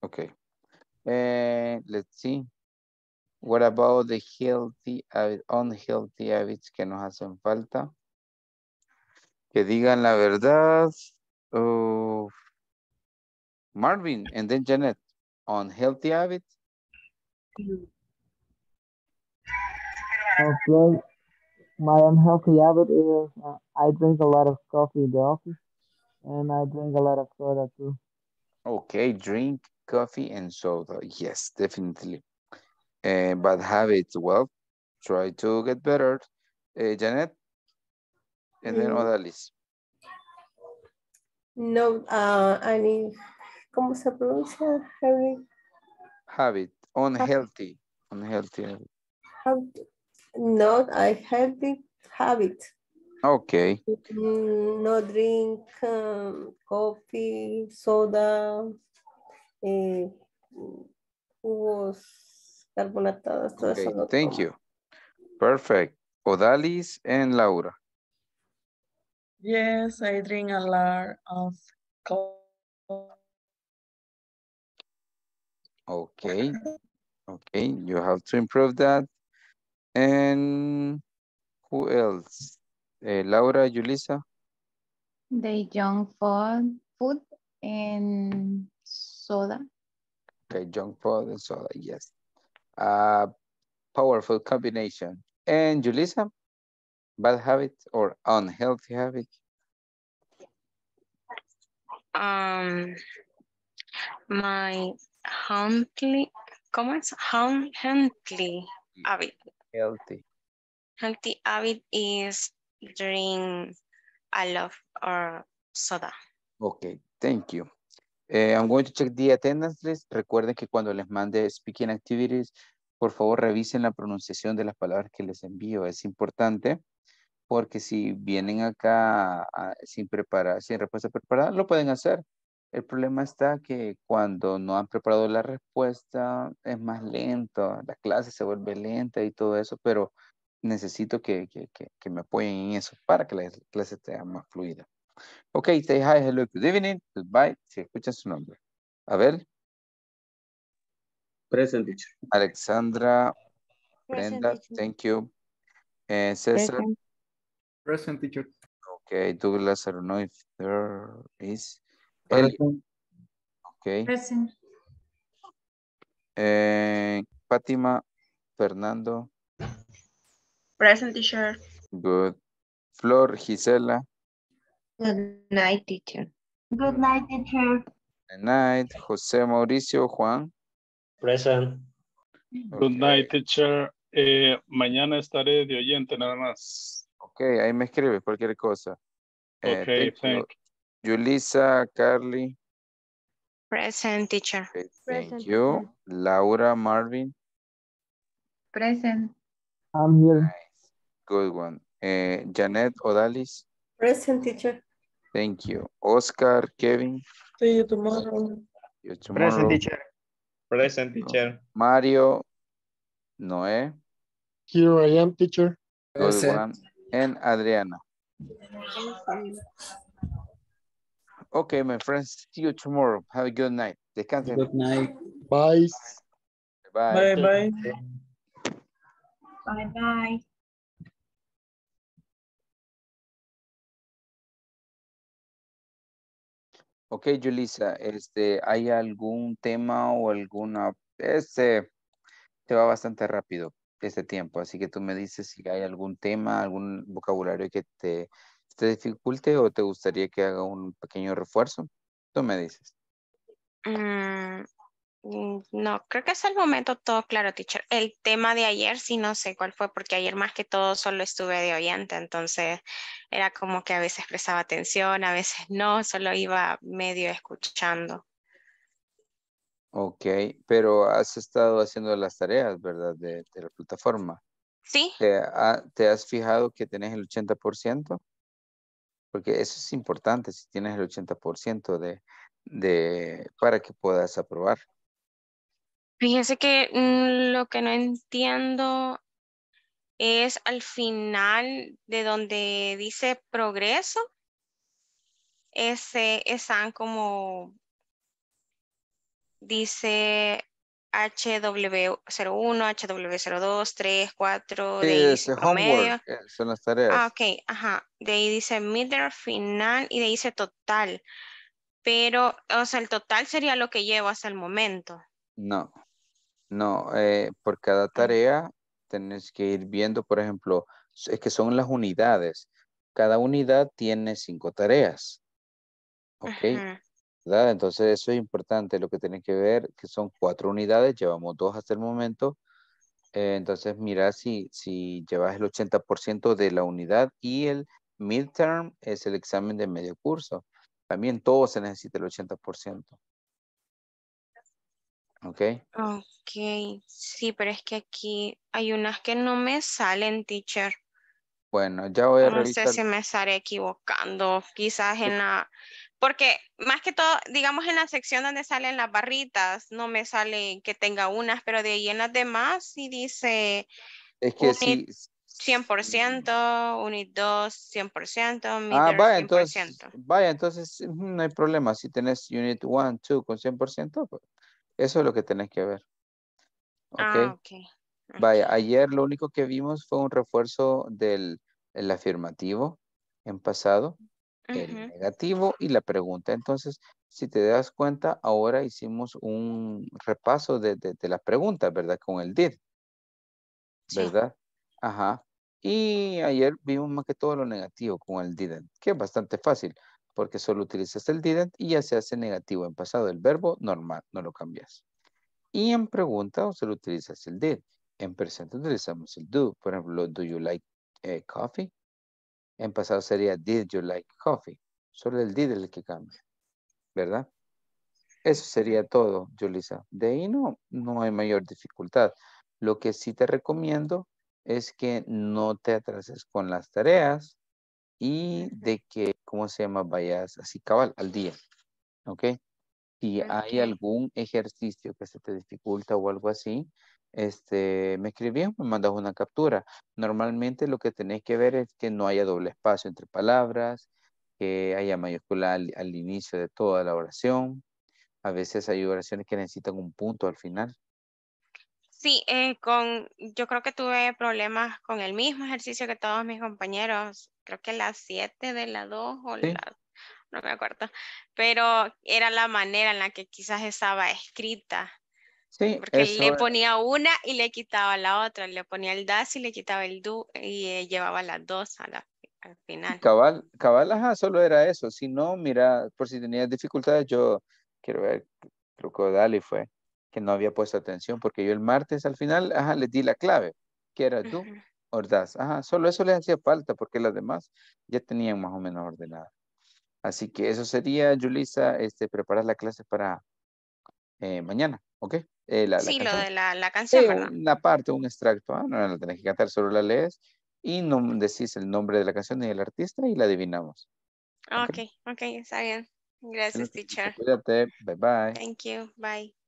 Ok. Eh, let's see. What about the healthy, unhealthy habits que nos hacen falta? Que digan la verdad. Oh, Marvin, and then Janet, unhealthy habit. Okay. My unhealthy habit is uh, I drink a lot of coffee in the office and I drink a lot of soda too. Okay, drink coffee and soda. Yes, definitely. Uh, bad habits. Well, try to get better. Uh, Janet? And then Odalis. No, uh, I mean, ¿cómo se pronuncia? Habit. Habit. Unhealthy. Unhealthy habit. Habit. Not a healthy habit. Okay. Mm, no drink um, coffee, soda, eh, jugos carbonatados. Okay. Todo eso. Thank you. Perfect. Odalis and Laura. Yes, I drink a lot of coffee. Okay. Okay, you have to improve that. And who else? Uh, Laura, Yulisa? The junk food, food and soda. Okay, junk food and soda, yes. Uh, powerful combination. And Yulisa? Bad habit or unhealthy habit? Um, my humbly, comments, hum, humbly habit. Healthy. Healthy habit is drink a lot of soda. Okay, thank you. Uh, I'm going to check the attendance list. Recuerden que cuando les mande speaking activities, por favor revisen la pronunciación de las palabras que les envío. Es importante porque si vienen acá a, sin preparar, sin respuesta preparada, lo pueden hacer. El problema está que cuando no han preparado la respuesta es más lento, la clase se vuelve lenta y todo eso, pero necesito que, que, que, que me apoyen en eso para que la clase sea más fluida. Ok, say hi, hello, good evening, goodbye, si escuchan su nombre. Abel. Present. Alexandra. Present. Brenda, teacher. Thank you. Eh, César. Present. Present, teacher. Ok, Douglas, I don't know if there is... Present. Okay. Present. Eh, Fátima, Fernando. Present, teacher. Good. Flor, Gisela. Good night, teacher. Good night, teacher. Good night. José Mauricio, Juan. Present. Okay. Good night, teacher. Eh, mañana estaré de oyente nada más. Ok, ahí me escribe cualquier cosa. Eh, ok, thank you. Yulisa, Carly. Present, teacher. Okay, thank Present. You. Laura, Marvin. Present. I'm here. Nice. Good one. Uh, Janet, Odalis. Present, teacher. Thank you. Oscar, Kevin. See you tomorrow. See you tomorrow. Present, teacher. Present, teacher. Mario, Noé. Here I am, teacher. Good Present. One. And Adriana. Okay, my friends, see you tomorrow. Have a good night. Descansen. Good night. Bye. Bye. Bye. Bye. Bye. Okay, Yulisa, este, ¿hay algún tema o alguna? Este, te va bastante rápido, ese tiempo. Así que tú me dices si hay algún tema, algún vocabulario que te, te dificulte o te gustaría que haga un pequeño refuerzo. Tú me dices. Mm, no, creo que hasta el momento todo claro, teacher. El tema de ayer sí no sé cuál fue, porque ayer más que todo solo estuve de oyente, entonces era como que a veces prestaba atención, a veces no, solo iba medio escuchando. Ok, pero has estado haciendo las tareas, ¿verdad? De, de la plataforma. Sí. ¿Te, ha, ¿Te has fijado que tenés el ochenta por ciento? Porque eso es importante, si tienes el ochenta por ciento de, de, para que puedas aprobar. Fíjese que mmm, lo que no entiendo es al final de donde dice progreso, ese están como... Dice H W cero uno, H W cero dos, tres, cuatro, sí, de ahí dice promedio. Son las tareas. Ah, ok, ajá. De ahí dice middle, final y de ahí dice total. Pero, o sea, el total sería lo que llevo hasta el momento. No, no, eh, por cada tarea tenés que ir viendo, por ejemplo, es que son las unidades. Cada unidad tiene cinco tareas. Ok. Ajá. ¿Verdad? Entonces eso es importante, lo que tienen que ver que son cuatro unidades, llevamos dos hasta el momento, eh, entonces mira si, si llevas el ochenta por ciento de la unidad y el midterm es el examen de medio curso, también todo se necesita el ochenta por ciento. Ok. Ok, sí, pero es que aquí hay unas que no me salen, teacher. Bueno, ya voy a revisar. No sé si me estaré equivocando, quizás en la... Porque más que todo, digamos en la sección donde salen las barritas, no me sale que tenga unas, pero de ahí en las demás sí dice es que sí, cien por ciento, unit dos, cien por ciento, ah, vaya, cien por ciento. Entonces, vaya, entonces no hay problema. Si tenés unit uno, dos con cien por ciento, eso es lo que tenés que ver. Okay. Ah, okay. Vaya, ayer lo único que vimos fue un refuerzo del el afirmativo en pasado. El uh-huh. negativo y la pregunta. Entonces, si te das cuenta, ahora hicimos un repaso de, de, de las preguntas, ¿verdad? Con el did, ¿verdad? Sí. Ajá. Y ayer vimos más que todo lo negativo con el didn't, que es bastante fácil, porque solo utilizas el didn't y ya se hace negativo en pasado. El verbo normal, no lo cambias. Y en pregunta, solo utilizas el did. En presente utilizamos el do. Por ejemplo, do you like eh, coffee? En pasado sería, did you like coffee? Solo el did es el que cambia, ¿verdad? Eso sería todo, Yulisa. De ahí no, no hay mayor dificultad. Lo que sí te recomiendo es que no te atrases con las tareas y de que, ¿cómo se llama? Vayas así cabal, al día, ¿ok? Si hay algún ejercicio que se te dificulta o algo así, Este, me escribías, me mandas una captura. Normalmente lo que tenés que ver es que no haya doble espacio entre palabras, que haya mayúscula al, al inicio de toda la oración. A veces hay oraciones que necesitan un punto al final. Sí, eh, con, yo creo que tuve problemas con el mismo ejercicio que todos mis compañeros. Creo que las siete de la dos o ¿sí? la... No me acuerdo. Pero era la manera en la que quizás estaba escrita. Sí, porque eso, le ponía una y le quitaba la otra, le ponía el das y le quitaba el do y eh, llevaba las dos a la, al final. Cabal, cabal, ajá, solo era eso. Si no, mira, por si tenías dificultades, yo quiero ver, creo que Dali fue, que no había puesto atención, porque yo el martes al final, ajá, les di la clave, que era do uh-huh. o das. Ajá, solo eso les hacía falta, porque las demás ya tenían más o menos ordenadas. Así que eso sería, Yulisa, este, preparar la clase para eh, mañana, ¿ok? Eh, la, sí, la lo de la, la canción, eh, ¿verdad? Una parte, un extracto, ¿ah? No la tenés que cantar, solo la lees y no decís el nombre de la canción ni el artista y la adivinamos. Ok, ok, okay, está bien. Gracias, teacher. Cuídate, bye bye. Thank you, bye.